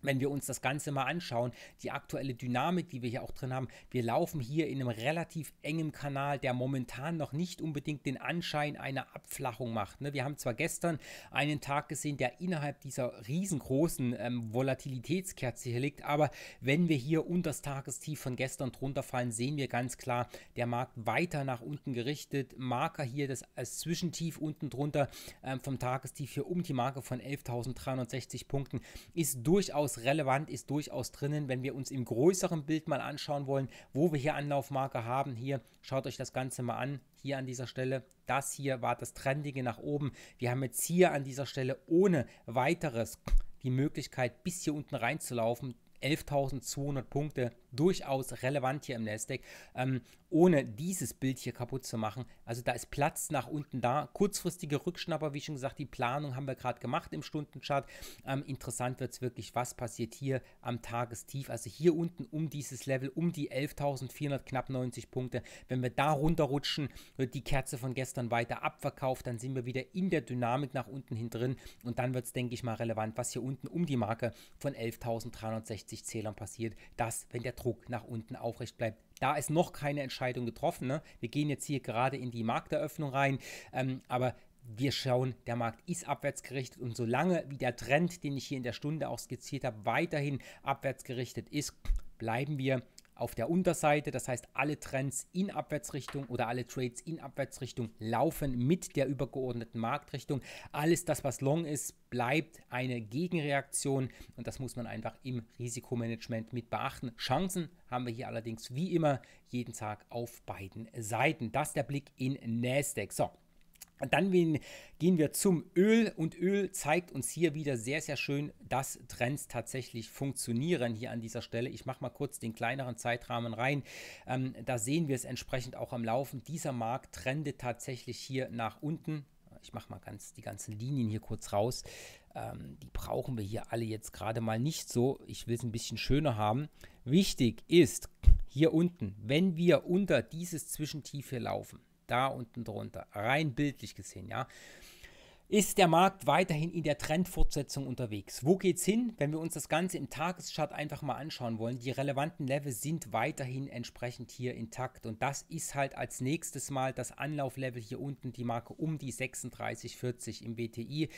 wenn wir uns das Ganze mal anschauen, die aktuelle Dynamik, die wir hier auch drin haben, wir laufen hier in einem relativ engen Kanal, der momentan noch nicht unbedingt den Anschein einer Abflachung macht. Ne? Wir haben zwar gestern einen Tag gesehen, der innerhalb dieser riesengroßen ähm, Volatilitätskerze hier liegt, aber wenn wir hier unter das Tagestief von gestern drunter fallen, sehen wir ganz klar, der Markt weiter nach unten gerichtet. Marker hier, das als Zwischentief unten drunter ähm, vom Tagestief hier um die Marke von elftausenddreihundertsechzig Punkten, ist durchaus durchaus relevant, ist durchaus drinnen, wenn wir uns im größeren Bild mal anschauen wollen, wo wir hier Anlaufmarke haben. Hier, schaut euch das Ganze mal an, hier an dieser Stelle. Das hier war das Trendige nach oben. Wir haben jetzt hier an dieser Stelle ohne weiteres die Möglichkeit, bis hier unten reinzulaufen. elftausendzweihundert Punkte, durchaus relevant hier im Nasdaq, ähm, ohne dieses Bild hier kaputt zu machen. Also da ist Platz nach unten da. Kurzfristige Rückschnapper, wie schon gesagt, die Planung haben wir gerade gemacht im Stundenchart. Ähm, interessant wird es wirklich, was passiert hier am Tagestief. Also hier unten um dieses Level, um die elftausendvierhundert, knapp neunzig Punkte. Wenn wir da runterrutschen, wird die Kerze von gestern weiter abverkauft. Dann sind wir wieder in der Dynamik nach unten hin drin. Und dann wird es, denke ich mal, relevant, was hier unten um die Marke von elftausenddreihundertsechzig Zählern passiert, dass, wenn der Druck nach unten aufrecht bleibt. Da ist noch keine Entscheidung getroffen, ne? Wir gehen jetzt hier gerade in die Markteröffnung rein, ähm, aber wir schauen, der Markt ist abwärts gerichtet und solange wie der Trend, den ich hier in der Stunde auch skizziert habe, weiterhin abwärts gerichtet ist, bleiben wir auf der Unterseite, das heißt, alle Trends in Abwärtsrichtung oder alle Trades in Abwärtsrichtung laufen mit der übergeordneten Marktrichtung. Alles das, was long ist, bleibt eine Gegenreaktion und das muss man einfach im Risikomanagement mit beachten. Chancen haben wir hier allerdings wie immer jeden Tag auf beiden Seiten. Das ist der Blick in Nasdaq. So. Dann gehen wir zum Öl und Öl zeigt uns hier wieder sehr, sehr schön, dass Trends tatsächlich funktionieren hier an dieser Stelle. Ich mache mal kurz den kleineren Zeitrahmen rein. Ähm, da sehen wir es entsprechend auch am Laufen. Dieser Markt trendet tatsächlich hier nach unten. Ich mache mal ganz die ganzen Linien hier kurz raus. Ähm, die brauchen wir hier alle jetzt gerade mal nicht so. Ich will es ein bisschen schöner haben. Wichtig ist hier unten, wenn wir unter dieses Zwischentief hier laufen, da unten drunter, rein bildlich gesehen, ja, ist der Markt weiterhin in der Trendfortsetzung unterwegs. Wo geht's hin? Wenn wir uns das Ganze im Tageschart einfach mal anschauen wollen, die relevanten Level sind weiterhin entsprechend hier intakt und das ist halt als nächstes mal das Anlauflevel hier unten, die Marke um die sechsunddreißig vierzig im W T I.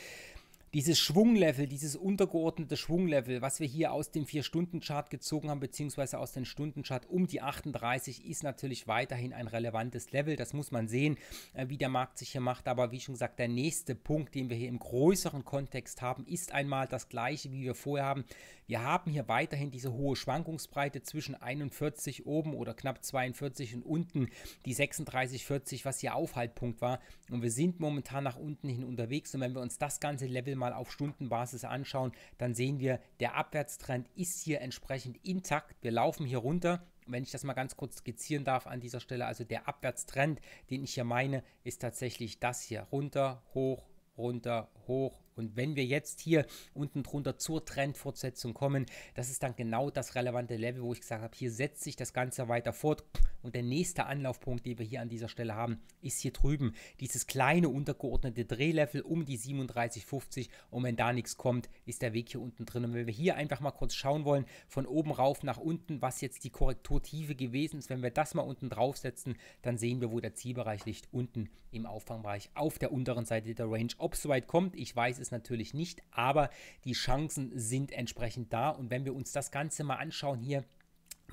Dieses Schwunglevel, dieses untergeordnete Schwunglevel, was wir hier aus dem vier-Stunden-Chart gezogen haben, beziehungsweise aus dem Stundenchart um die achtunddreißig, ist natürlich weiterhin ein relevantes Level. Das muss man sehen, wie der Markt sich hier macht. Aber wie schon gesagt, der nächste Punkt, den wir hier im größeren Kontext haben, ist einmal das gleiche, wie wir vorher haben. Wir haben hier weiterhin diese hohe Schwankungsbreite zwischen einundvierzig oben oder knapp zweiundvierzig und unten, die sechsunddreißig vierzig, was hier Aufhaltpunkt war. Und wir sind momentan nach unten hin unterwegs. Und wenn wir uns das ganze Level mal auf Stundenbasis anschauen, dann sehen wir, der Abwärtstrend ist hier entsprechend intakt. Wir laufen hier runter. Wenn ich das mal ganz kurz skizzieren darf an dieser Stelle, also der Abwärtstrend, den ich hier meine, ist tatsächlich das hier. Runter, hoch, runter, hoch. Und wenn wir jetzt hier unten drunter zur Trendfortsetzung kommen, das ist dann genau das relevante Level, wo ich gesagt habe, hier setzt sich das Ganze weiter fort. Und der nächste Anlaufpunkt, den wir hier an dieser Stelle haben, ist hier drüben. Dieses kleine untergeordnete Drehlevel um die siebenunddreißig fünfzig. Und wenn da nichts kommt, ist der Weg hier unten drin. Und wenn wir hier einfach mal kurz schauen wollen, von oben rauf nach unten, was jetzt die Korrekturtiefe gewesen ist, wenn wir das mal unten draufsetzen, dann sehen wir, wo der Zielbereich liegt, unten im Auffangbereich auf der unteren Seite der Range. Ob es so weit kommt, ich weiß es natürlich nicht, aber die Chancen sind entsprechend da. Und wenn wir uns das Ganze mal anschauen hier,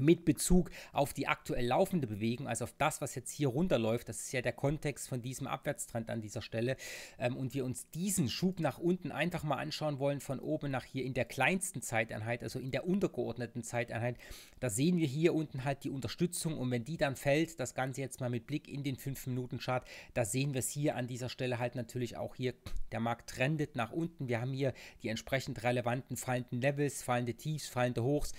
mit Bezug auf die aktuell laufende Bewegung, also auf das, was jetzt hier runterläuft, das ist ja der Kontext von diesem Abwärtstrend an dieser Stelle, ähm, und wir uns diesen Schub nach unten einfach mal anschauen wollen, von oben nach hier in der kleinsten Zeiteinheit, also in der untergeordneten Zeiteinheit, da sehen wir hier unten halt die Unterstützung und wenn die dann fällt, das Ganze jetzt mal mit Blick in den fünf-Minuten-Chart, da sehen wir es hier an dieser Stelle halt natürlich auch hier, der Markt trendet nach unten, wir haben hier die entsprechend relevanten fallenden Levels, fallende Tiefs, fallende Hochs.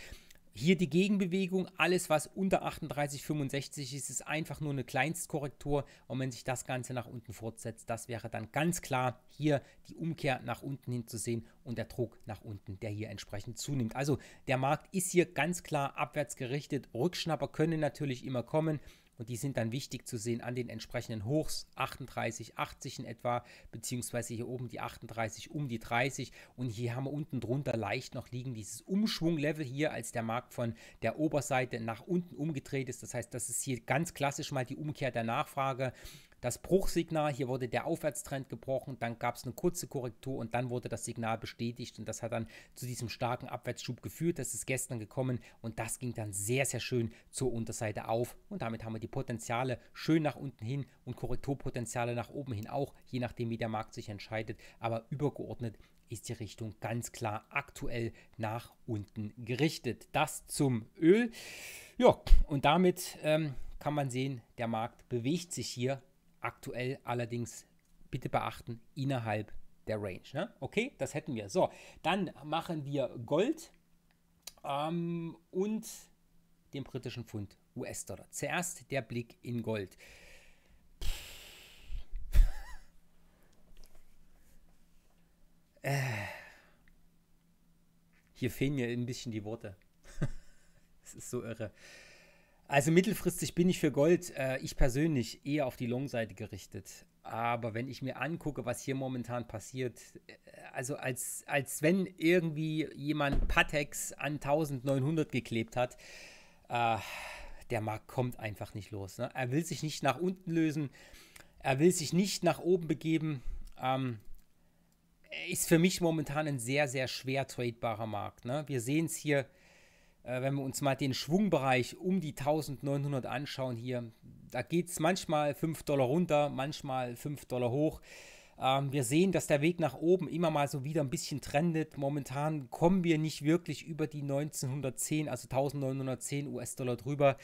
Hier die Gegenbewegung, alles was unter achtunddreißig fünfundsechzig ist, ist einfach nur eine Kleinstkorrektur und wenn sich das Ganze nach unten fortsetzt, das wäre dann ganz klar hier die Umkehr nach unten hin zu sehen und der Druck nach unten, der hier entsprechend zunimmt. Also der Markt ist hier ganz klar abwärts gerichtet, Rückschnapper können natürlich immer kommen. Und die sind dann wichtig zu sehen an den entsprechenden Hochs, achtunddreißig achtzig in etwa, beziehungsweise hier oben die achtunddreißig um die dreißig. Und hier haben wir unten drunter leicht noch liegen dieses Umschwunglevel hier, als der Markt von der Oberseite nach unten umgedreht ist. Das heißt, das ist hier ganz klassisch mal die Umkehr der Nachfrage. das Bruchsignal, hier wurde der Aufwärtstrend gebrochen, dann gab es eine kurze Korrektur und dann wurde das Signal bestätigt und das hat dann zu diesem starken Abwärtsschub geführt. Das ist gestern gekommen und das ging dann sehr, sehr schön zur Unterseite auf und damit haben wir die Potenziale schön nach unten hin und Korrekturpotenziale nach oben hin auch, je nachdem wie der Markt sich entscheidet, aber übergeordnet ist die Richtung ganz klar aktuell nach unten gerichtet. Das zum Öl. Ja, und damit ähm, kann man sehen, der Markt bewegt sich hier aktuell allerdings, bitte beachten, innerhalb der Range. Ne? Okay, das hätten wir. So, dann machen wir Gold ähm, und den britischen Pfund U S-Dollar. Zuerst der Blick in Gold. Hier fehlen mir ein bisschen die Worte. Das ist so irre. Also mittelfristig bin ich für Gold, äh, ich persönlich, eher auf die Long-Seite gerichtet. Aber wenn ich mir angucke, was hier momentan passiert, äh, also als, als wenn irgendwie jemand Patex an neunzehnhundert geklebt hat, äh, der Markt kommt einfach nicht los. Ne? Er will sich nicht nach unten lösen, er will sich nicht nach oben begeben. Ähm, ist für mich momentan ein sehr, sehr schwer tradebarer Markt. Ne? Wir sehen es hier, äh, wenn wir uns mal den Schwungbereich um die neunzehnhundert anschauen hier, da geht es manchmal fünf Dollar runter, manchmal fünf Dollar hoch. Ähm, wir sehen, dass der Weg nach oben immer mal so wieder ein bisschen trendet. Momentan kommen wir nicht wirklich über die neunzehnhundertzehn, also neunzehnhundertzehn U S-Dollar drüber.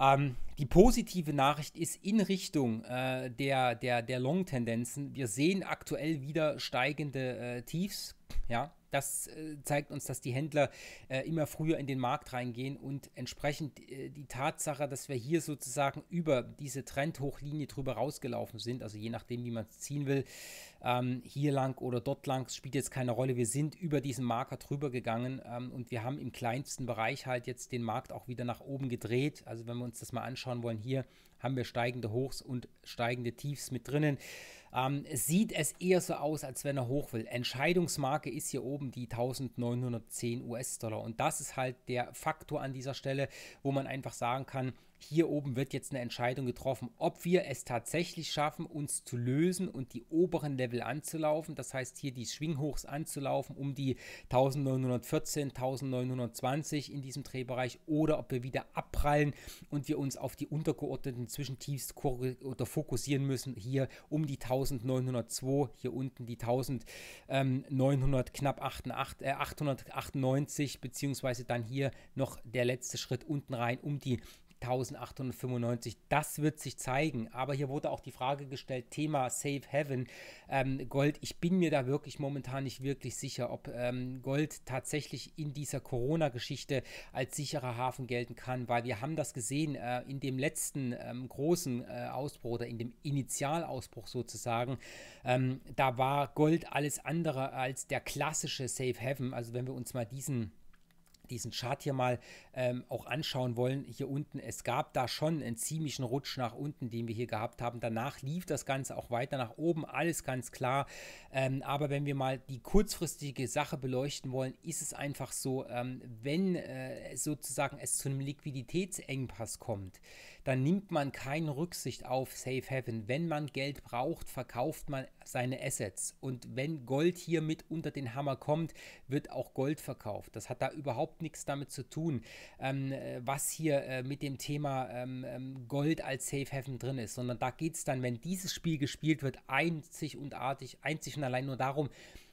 Ähm, die positive Nachricht ist in Richtung äh, der, der, der Long-Tendenzen. Wir sehen aktuell wieder steigende äh, Tiefs. Ja, das äh, zeigt uns, dass die Händler äh, immer früher in den Markt reingehen und entsprechend äh, die Tatsache, dass wir hier sozusagen über diese Trendhochlinie drüber rausgelaufen sind, also je nachdem, wie man es ziehen will, ähm, hier lang oder dort lang, spielt jetzt keine Rolle. Wir sind über diesen Marker drüber gegangen ähm, und wir haben im kleinsten Bereich halt jetzt den Markt auch wieder nach oben gedreht. Also wenn wir uns das mal anschauen wollen, hier haben wir steigende Hochs und steigende Tiefs mit drinnen. Ähm, sieht es eher so aus, als wenn er hoch will. Entscheidungsmarke ist hier oben die neunzehnhundertzehn U S-Dollar. Und das ist halt der Faktor an dieser Stelle, wo man einfach sagen kann, hier oben wird jetzt eine Entscheidung getroffen, ob wir es tatsächlich schaffen, uns zu lösen und die oberen Level anzulaufen. Das heißt, hier die Schwinghochs anzulaufen, um die neunzehnhundertvierzehn, neunzehnhundertzwanzig in diesem Drehbereich, oder ob wir wieder abprallen und wir uns auf die untergeordneten Zwischentiefs oder fokussieren müssen, hier um die neunzehnhundertzwei, hier unten die neunzehnhundert, knapp achthundertachtundneunzig, beziehungsweise dann hier noch der letzte Schritt unten rein um die eintausendachthundertfünfundneunzig, das wird sich zeigen, aber hier wurde auch die Frage gestellt, Thema Safe Haven, ähm, Gold, ich bin mir da wirklich momentan nicht wirklich sicher, ob ähm, Gold tatsächlich in dieser Corona-Geschichte als sicherer Hafen gelten kann, weil wir haben das gesehen, äh, in dem letzten ähm, großen äh, Ausbruch oder in dem Initialausbruch sozusagen, ähm, da war Gold alles andere als der klassische Safe Haven, also wenn wir uns mal diesen diesen Chart hier mal ähm, auch anschauen wollen, hier unten, es gab da schon einen ziemlichen Rutsch nach unten, den wir hier gehabt haben. Danach lief das Ganze auch weiter nach oben, alles ganz klar. Ähm, aber wenn wir mal die kurzfristige Sache beleuchten wollen, ist es einfach so, ähm, wenn äh, sozusagen es zu einem Liquiditätsengpass kommt, dann nimmt man keine Rücksicht auf Safe Haven. Wenn man Geld braucht, verkauft man seine Assets. Und wenn Gold hier mit unter den Hammer kommt, wird auch Gold verkauft. Das hat da überhaupt nichts damit zu tun, ähm, was hier äh, mit dem Thema ähm, Gold als Safe Haven drin ist, sondern da geht es dann, wenn dieses Spiel gespielt wird, einzig und artig, einzig und allein nur darum,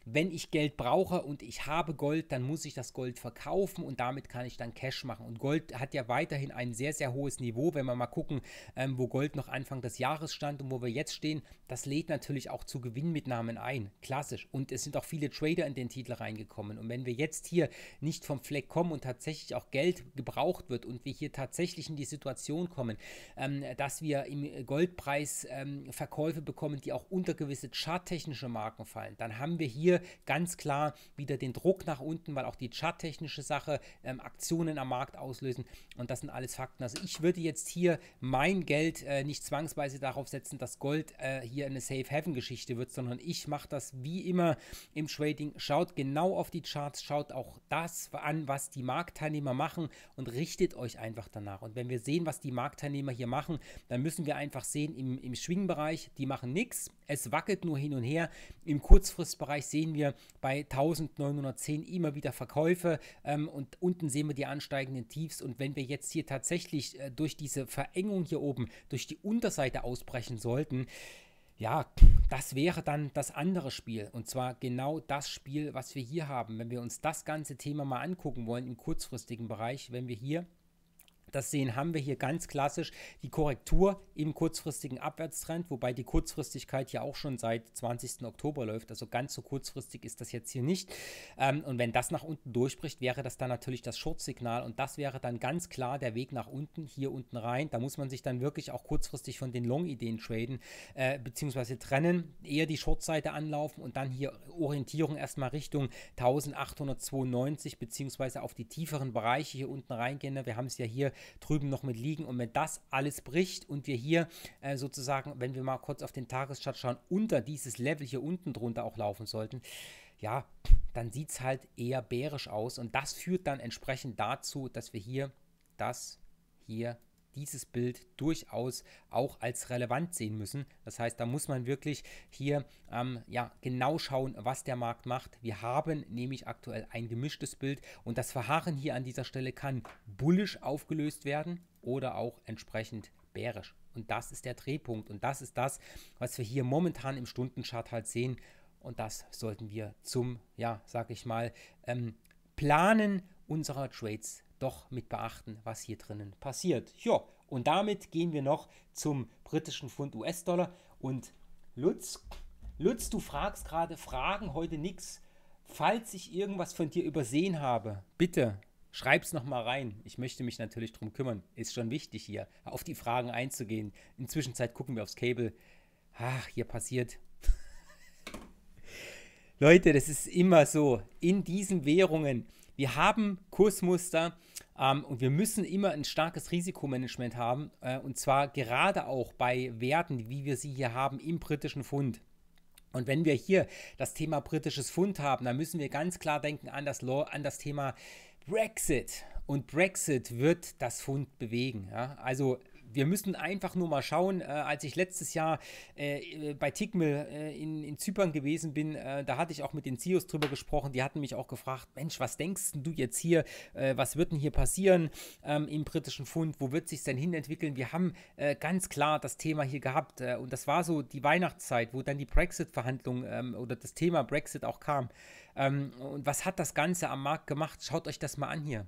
wenn ich Geld brauche und ich habe Gold, dann muss ich das Gold verkaufen und damit kann ich dann Cash machen. Und Gold hat ja weiterhin ein sehr, sehr hohes Niveau. Wenn wir mal gucken, ähm, wo Gold noch Anfang des Jahres stand und wo wir jetzt stehen, das lädt natürlich auch zu Gewinnmitnahmen ein. Klassisch. Und es sind auch viele Trader in den Titel reingekommen. Und wenn wir jetzt hier nicht vom Fleck kommen und tatsächlich auch Geld gebraucht wird und wir hier tatsächlich in die Situation kommen, ähm, dass wir im Goldpreis ähm, Verkäufe bekommen, die auch unter gewisse charttechnische Marken fallen, dann haben wir hier hier ganz klar wieder den Druck nach unten, weil auch die charttechnische Sache ähm, Aktionen am Markt auslösen, und das sind alles Fakten. Also ich würde jetzt hier mein Geld äh, nicht zwangsweise darauf setzen, dass Gold äh, hier eine Safe-Haven-Geschichte wird, sondern ich mache das wie immer im Trading. Schaut genau auf die Charts, schaut auch das an, was die Marktteilnehmer machen, und richtet euch einfach danach. Und wenn wir sehen, was die Marktteilnehmer hier machen, dann müssen wir einfach sehen, im, im Schwingbereich, die machen nichts, es wackelt nur hin und her. Im Kurzfristbereich sehen wir bei neunzehnhundertzehn immer wieder Verkäufe ähm, und unten sehen wir die ansteigenden Tiefs. Und wenn wir jetzt hier tatsächlich äh, durch diese Verengung hier oben, durch die Unterseite ausbrechen sollten, ja, das wäre dann das andere Spiel, und zwar genau das Spiel, was wir hier haben. Wenn wir uns das ganze Thema mal angucken wollen im kurzfristigen Bereich, wenn wir hier das sehen, haben wir hier ganz klassisch die Korrektur im kurzfristigen Abwärtstrend, wobei die Kurzfristigkeit ja auch schon seit zwanzigsten Oktober läuft, also ganz so kurzfristig ist das jetzt hier nicht. Ähm, und wenn das nach unten durchbricht, wäre das dann natürlich das Short-Signal, und das wäre dann ganz klar der Weg nach unten, hier unten rein. Da muss man sich dann wirklich auch kurzfristig von den Long-Ideen traden, äh, beziehungsweise trennen, eher die Short-Seite anlaufen und dann hier Orientierung erstmal Richtung achtzehnhundertzweiundneunzig, beziehungsweise auf die tieferen Bereiche hier unten reingehen. Wir haben es ja hier drüben noch mit liegen, und wenn das alles bricht und wir hier äh, sozusagen, wenn wir mal kurz auf den Tageschart schauen, unter dieses Level hier unten drunter auch laufen sollten, ja, dann sieht es halt eher bärisch aus, und das führt dann entsprechend dazu, dass wir hier das hier, dieses Bild durchaus auch als relevant sehen müssen. Das heißt, da muss man wirklich hier ähm, ja, genau schauen, was der Markt macht. Wir haben nämlich aktuell ein gemischtes Bild, und das Verharren hier an dieser Stelle kann bullisch aufgelöst werden oder auch entsprechend bärisch. Und das ist der Drehpunkt, und das ist das, was wir hier momentan im Stundenchart halt sehen, und das sollten wir zum, ja, sag ich mal, ähm, Planen unserer Trades doch mit beachten, was hier drinnen passiert. Ja, und damit gehen wir noch zum britischen Pfund U S-Dollar. Und Lutz, Lutz, du fragst gerade, Fragen heute nix. Falls ich irgendwas von dir übersehen habe, bitte schreib's nochmal rein. Ich möchte mich natürlich drum kümmern. Ist schon wichtig, hier auf die Fragen einzugehen. In der Zwischenzeit gucken wir aufs Cable. Ach, hier passiert. Leute, das ist immer so. In diesen Währungen, wir haben Kursmuster ähm, und wir müssen immer ein starkes Risikomanagement haben, äh, und zwar gerade auch bei Werten, wie wir sie hier haben im britischen Pfund. Und wenn wir hier das Thema britisches Pfund haben, dann müssen wir ganz klar denken an das, an das Thema Brexit. Und Brexit wird das Pfund bewegen. Ja? Also wir müssen einfach nur mal schauen. Äh, als ich letztes Jahr äh, bei Tickmill äh, in, in Zypern gewesen bin, äh, da hatte ich auch mit den C E Os drüber gesprochen. Die hatten mich auch gefragt, Mensch, was denkst du jetzt hier, äh, was wird denn hier passieren ähm, im britischen Pfund, wo wird sich denn hin entwickeln? Wir haben äh, ganz klar das Thema hier gehabt, äh, und das war so die Weihnachtszeit, wo dann die Brexit-Verhandlung ähm, oder das Thema Brexit auch kam. Ähm, und was hat das Ganze am Markt gemacht? Schaut euch das mal an hier.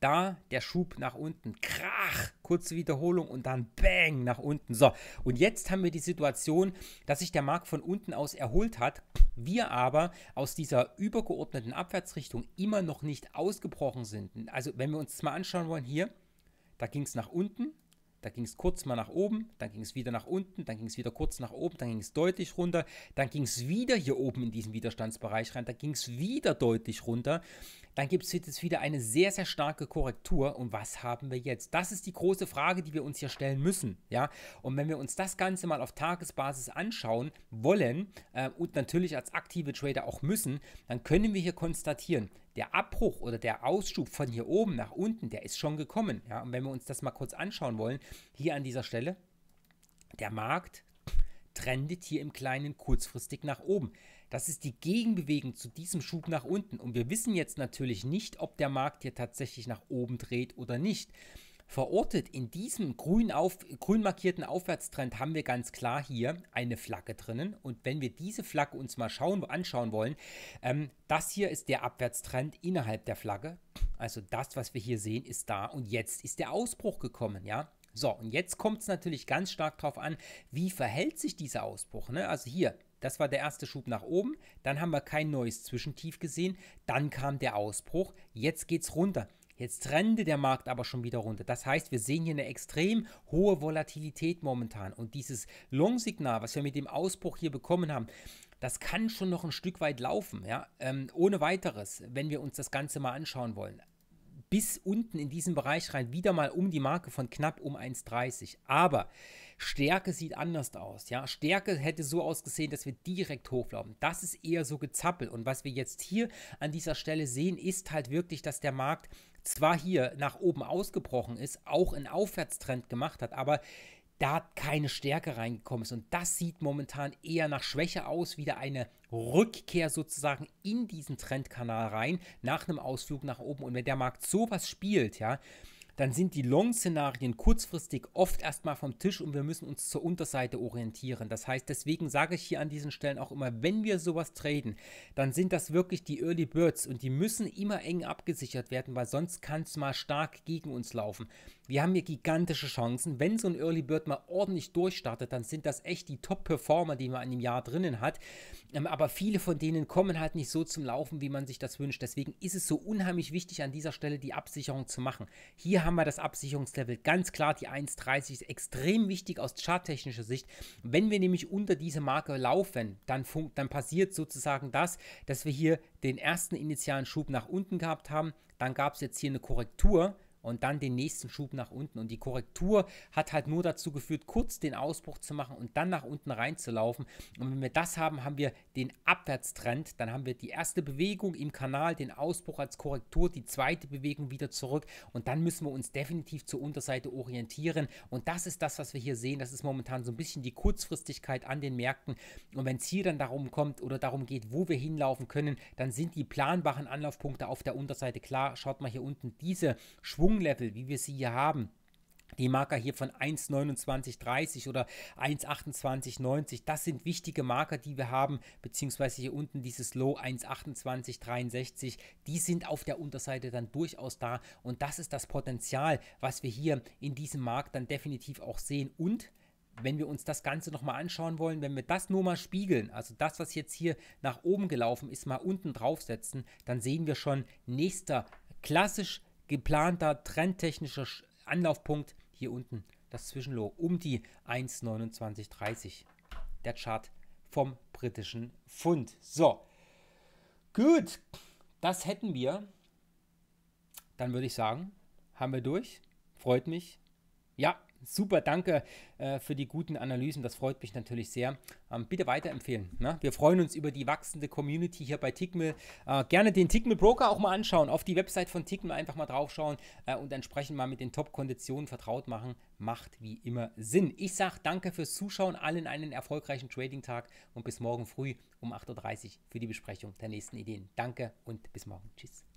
Da der Schub nach unten, krach, kurze Wiederholung und dann bang nach unten. So, und jetzt haben wir die Situation, dass sich der Markt von unten aus erholt hat, wir aber aus dieser übergeordneten Abwärtsrichtung immer noch nicht ausgebrochen sind. Also wenn wir uns das mal anschauen wollen, hier, da ging es nach unten, da ging es kurz mal nach oben, dann ging es wieder nach unten, dann ging es wieder kurz nach oben, dann ging es deutlich runter, dann ging es wieder hier oben in diesen Widerstandsbereich rein, dann ging es wieder deutlich runter, dann gibt es jetzt wieder eine sehr, sehr starke Korrektur. Und was haben wir jetzt? Das ist die große Frage, die wir uns hier stellen müssen. Ja? Und wenn wir uns das Ganze mal auf Tagesbasis anschauen wollen äh, und natürlich als aktive Trader auch müssen, dann können wir hier konstatieren, der Abbruch oder der Ausschub von hier oben nach unten, der ist schon gekommen. Ja? Und wenn wir uns das mal kurz anschauen wollen, hier an dieser Stelle, der Markt trendet hier im Kleinen kurzfristig nach oben. Das ist die Gegenbewegung zu diesem Schub nach unten. Und wir wissen jetzt natürlich nicht, ob der Markt hier tatsächlich nach oben dreht oder nicht. Verortet in diesem grün, auf, grün markierten Aufwärtstrend haben wir ganz klar hier eine Flagge drinnen. Und wenn wir diese Flagge uns mal schauen, anschauen wollen, ähm, das hier ist der Abwärtstrend innerhalb der Flagge. Also das, was wir hier sehen, ist da. Und jetzt ist der Ausbruch gekommen, ja. So, und jetzt kommt es natürlich ganz stark darauf an, wie verhält sich dieser Ausbruch, ne? Also hier, das war der erste Schub nach oben, dann haben wir kein neues Zwischentief gesehen, dann kam der Ausbruch, jetzt geht es runter. Jetzt trennte der Markt aber schon wieder runter. Das heißt, wir sehen hier eine extrem hohe Volatilität momentan. Und dieses Long-Signal, was wir mit dem Ausbruch hier bekommen haben, das kann schon noch ein Stück weit laufen, ja? Ähm, ohne weiteres, wenn wir uns das Ganze mal anschauen wollen. Bis unten in diesen Bereich rein, wieder mal um die Marke von knapp um eins Komma dreißig. Aber Stärke sieht anders aus. Ja? Stärke hätte so ausgesehen, dass wir direkt hochlaufen. Das ist eher so gezappelt. Und was wir jetzt hier an dieser Stelle sehen, ist halt wirklich, dass der Markt zwar hier nach oben ausgebrochen ist, auch einen Aufwärtstrend gemacht hat, aber da keine Stärke reingekommen ist. Und das sieht momentan eher nach Schwäche aus, wieder eine Rückkehr sozusagen in diesen Trendkanal rein, nach einem Ausflug nach oben. Und wenn der Markt sowas spielt, ja, dann sind die Long-Szenarien kurzfristig oft erstmal vom Tisch und wir müssen uns zur Unterseite orientieren. Das heißt, deswegen sage ich hier an diesen Stellen auch immer, wenn wir sowas traden, dann sind das wirklich die Early Birds und die müssen immer eng abgesichert werden, weil sonst kann es mal stark gegen uns laufen. Wir haben hier gigantische Chancen. Wenn so ein Early Bird mal ordentlich durchstartet, dann sind das echt die Top-Performer, die man in dem Jahr drinnen hat. Aber viele von denen kommen halt nicht so zum Laufen, wie man sich das wünscht. Deswegen ist es so unheimlich wichtig, an dieser Stelle die Absicherung zu machen. Hier haben wir das Absicherungslevel, ganz klar die eins Komma dreißig ist extrem wichtig aus charttechnischer Sicht. Wenn wir nämlich unter diese Marke laufen, dann, dann passiert sozusagen das, dass wir hier den ersten initialen Schub nach unten gehabt haben, dann gab es jetzt hier eine Korrektur und dann den nächsten Schub nach unten. Und die Korrektur hat halt nur dazu geführt, kurz den Ausbruch zu machen und dann nach unten reinzulaufen. Und wenn wir das haben, haben wir den Abwärtstrend. Dann haben wir die erste Bewegung im Kanal, den Ausbruch als Korrektur, die zweite Bewegung wieder zurück. Und dann müssen wir uns definitiv zur Unterseite orientieren. Und das ist das, was wir hier sehen. Das ist momentan so ein bisschen die Kurzfristigkeit an den Märkten. Und wenn es hier dann darum kommt oder darum geht, wo wir hinlaufen können, dann sind die planbaren Anlaufpunkte auf der Unterseite klar. Schaut mal hier unten, diese Schwung Level, wie wir sie hier haben, die Marker hier von eins Komma neunundzwanzig Komma dreißig oder eins Komma achtundzwanzig Komma neunzig, das sind wichtige Marker, die wir haben, beziehungsweise hier unten dieses Low eins Komma achtundzwanzig Komma dreiundsechzig, die sind auf der Unterseite dann durchaus da und das ist das Potenzial, was wir hier in diesem Markt dann definitiv auch sehen. Und wenn wir uns das Ganze nochmal anschauen wollen, wenn wir das nur mal spiegeln, also das, was jetzt hier nach oben gelaufen ist, mal unten draufsetzen, dann sehen wir schon nächster klassisch geplanter trendtechnischer Anlaufpunkt hier unten, das Zwischenlow, um die eins Komma neunundzwanzig Komma dreißig. Der Chart vom britischen Pfund. So, gut, das hätten wir. Dann würde ich sagen, haben wir durch. Freut mich. Ja, super, danke äh, für die guten Analysen, das freut mich natürlich sehr. Ähm, bitte weiterempfehlen, ne? Wir freuen uns über die wachsende Community hier bei Tickmill. Äh, gerne den Tickmill Broker auch mal anschauen, auf die Website von Tickmill einfach mal draufschauen äh, und entsprechend mal mit den Top-Konditionen vertraut machen. Macht wie immer Sinn. Ich sage danke fürs Zuschauen, allen einen erfolgreichen Trading-Tag und bis morgen früh um acht Uhr dreißig für die Besprechung der nächsten Ideen. Danke und bis morgen. Tschüss.